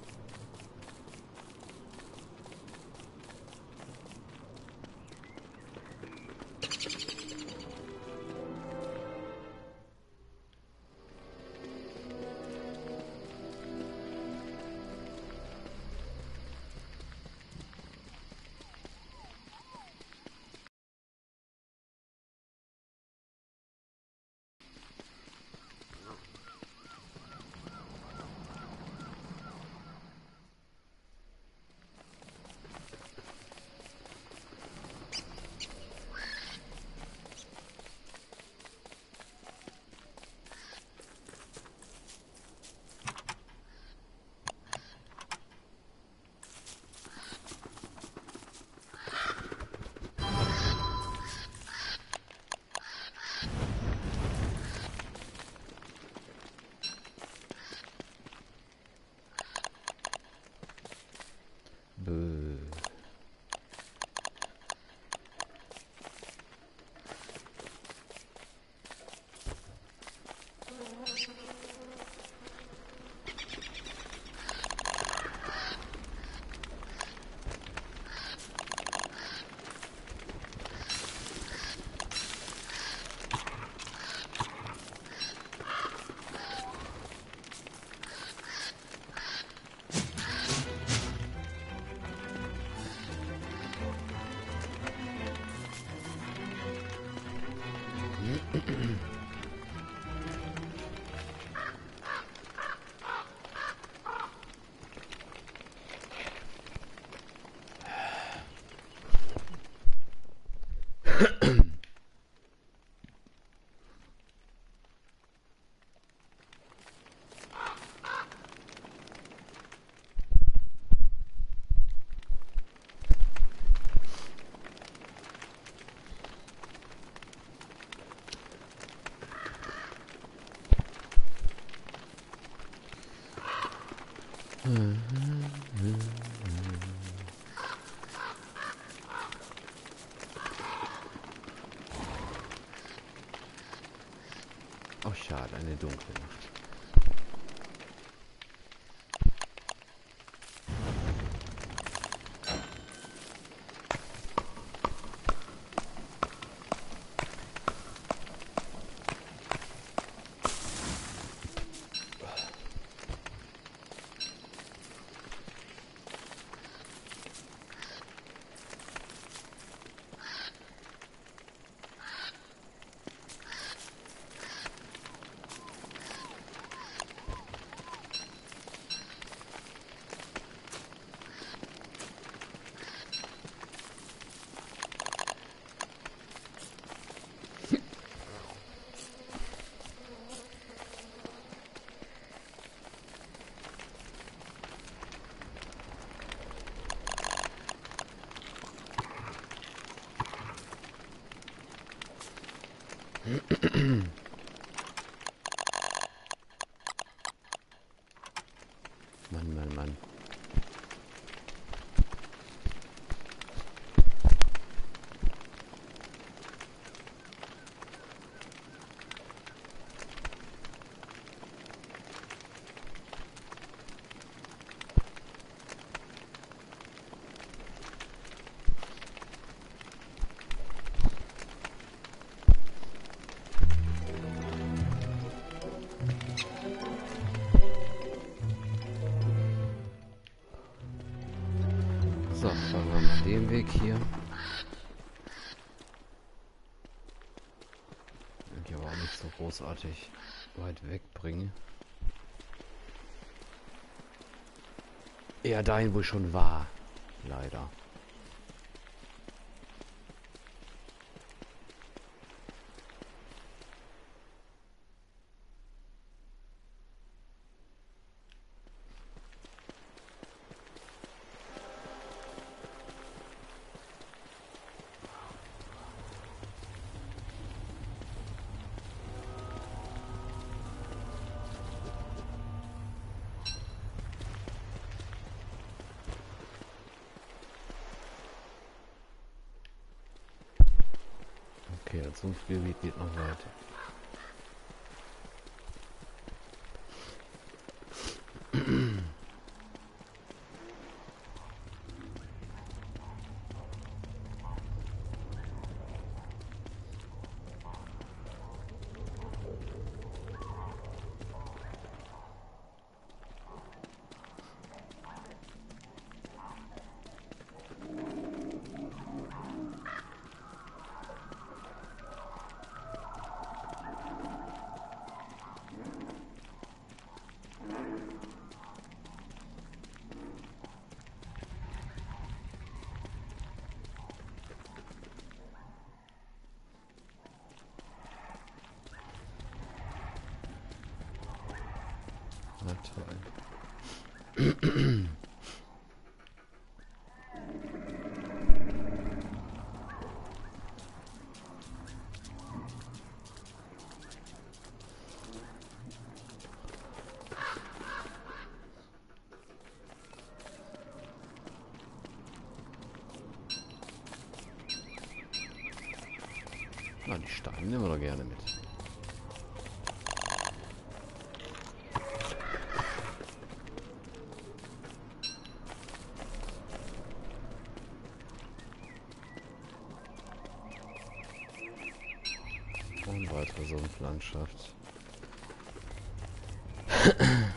Oh, schade, eine dunkle Nacht. Mann, Mann, Mann. So, fahren wir mal den Weg hier. Und hier aber auch nicht so großartig weit wegbringen. Eher dahin, wo ich schon war. Leider. Okay, das Sumpfgebiet geht noch weiter. Na toll. Na, die Steine nehmen wir doch gerne mit. Und weitere Sumpflandschaft. Hm.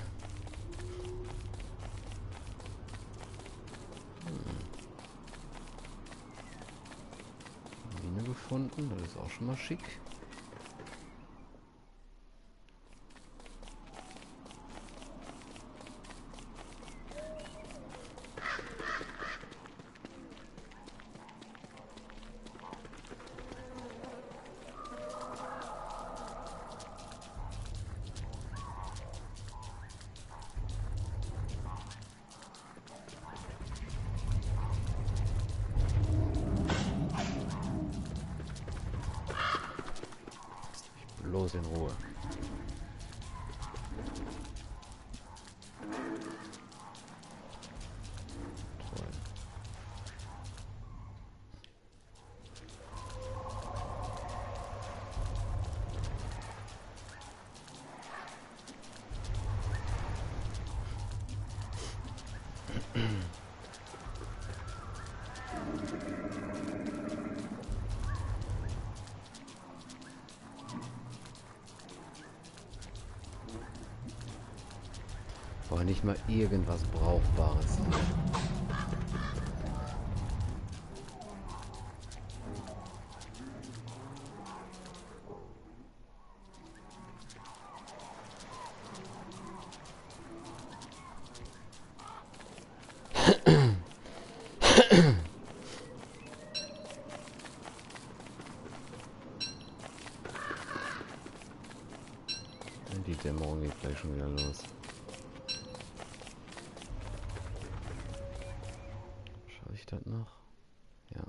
Mine gefunden, das ist auch schon mal schick. Los in Ruhe. Toll. Boah, nicht mal irgendwas Brauchbares. Die Dämmerung geht gleich schon wieder los. Das noch? Ja.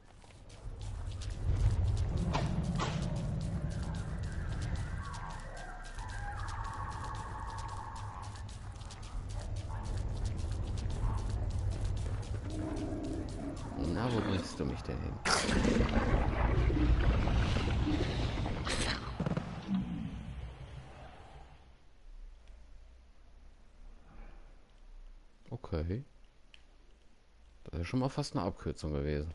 Na, wo bringst du mich denn hin? Okay. Das ist schon mal fast eine Abkürzung gewesen.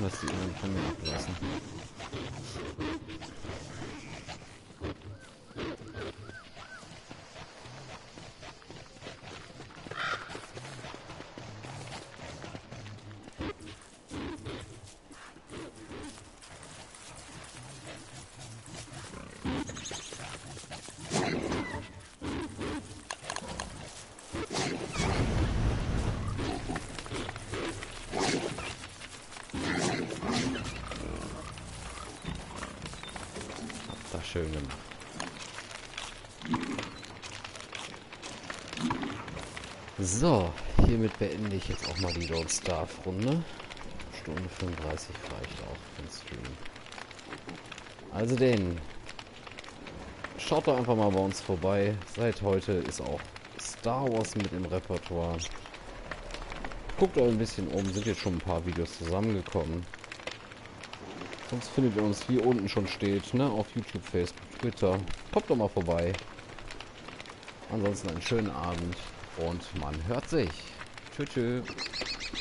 Dass die anderen von mir ablassen. Schön gemacht. So, hiermit beende ich jetzt auch mal die Don't Starve Runde. Stunde fünfunddreißig reicht auch für den Stream. Also den. Schaut doch einfach mal bei uns vorbei. Seit heute ist auch Star Wars mit im Repertoire. Guckt euch ein bisschen um. Sind jetzt schon ein paar Videos zusammengekommen. Sonst findet ihr uns, wie unten schon steht, ne? Auf YouTube, Facebook, Twitter. Kommt doch mal vorbei. Ansonsten einen schönen Abend und man hört sich. Tschüss.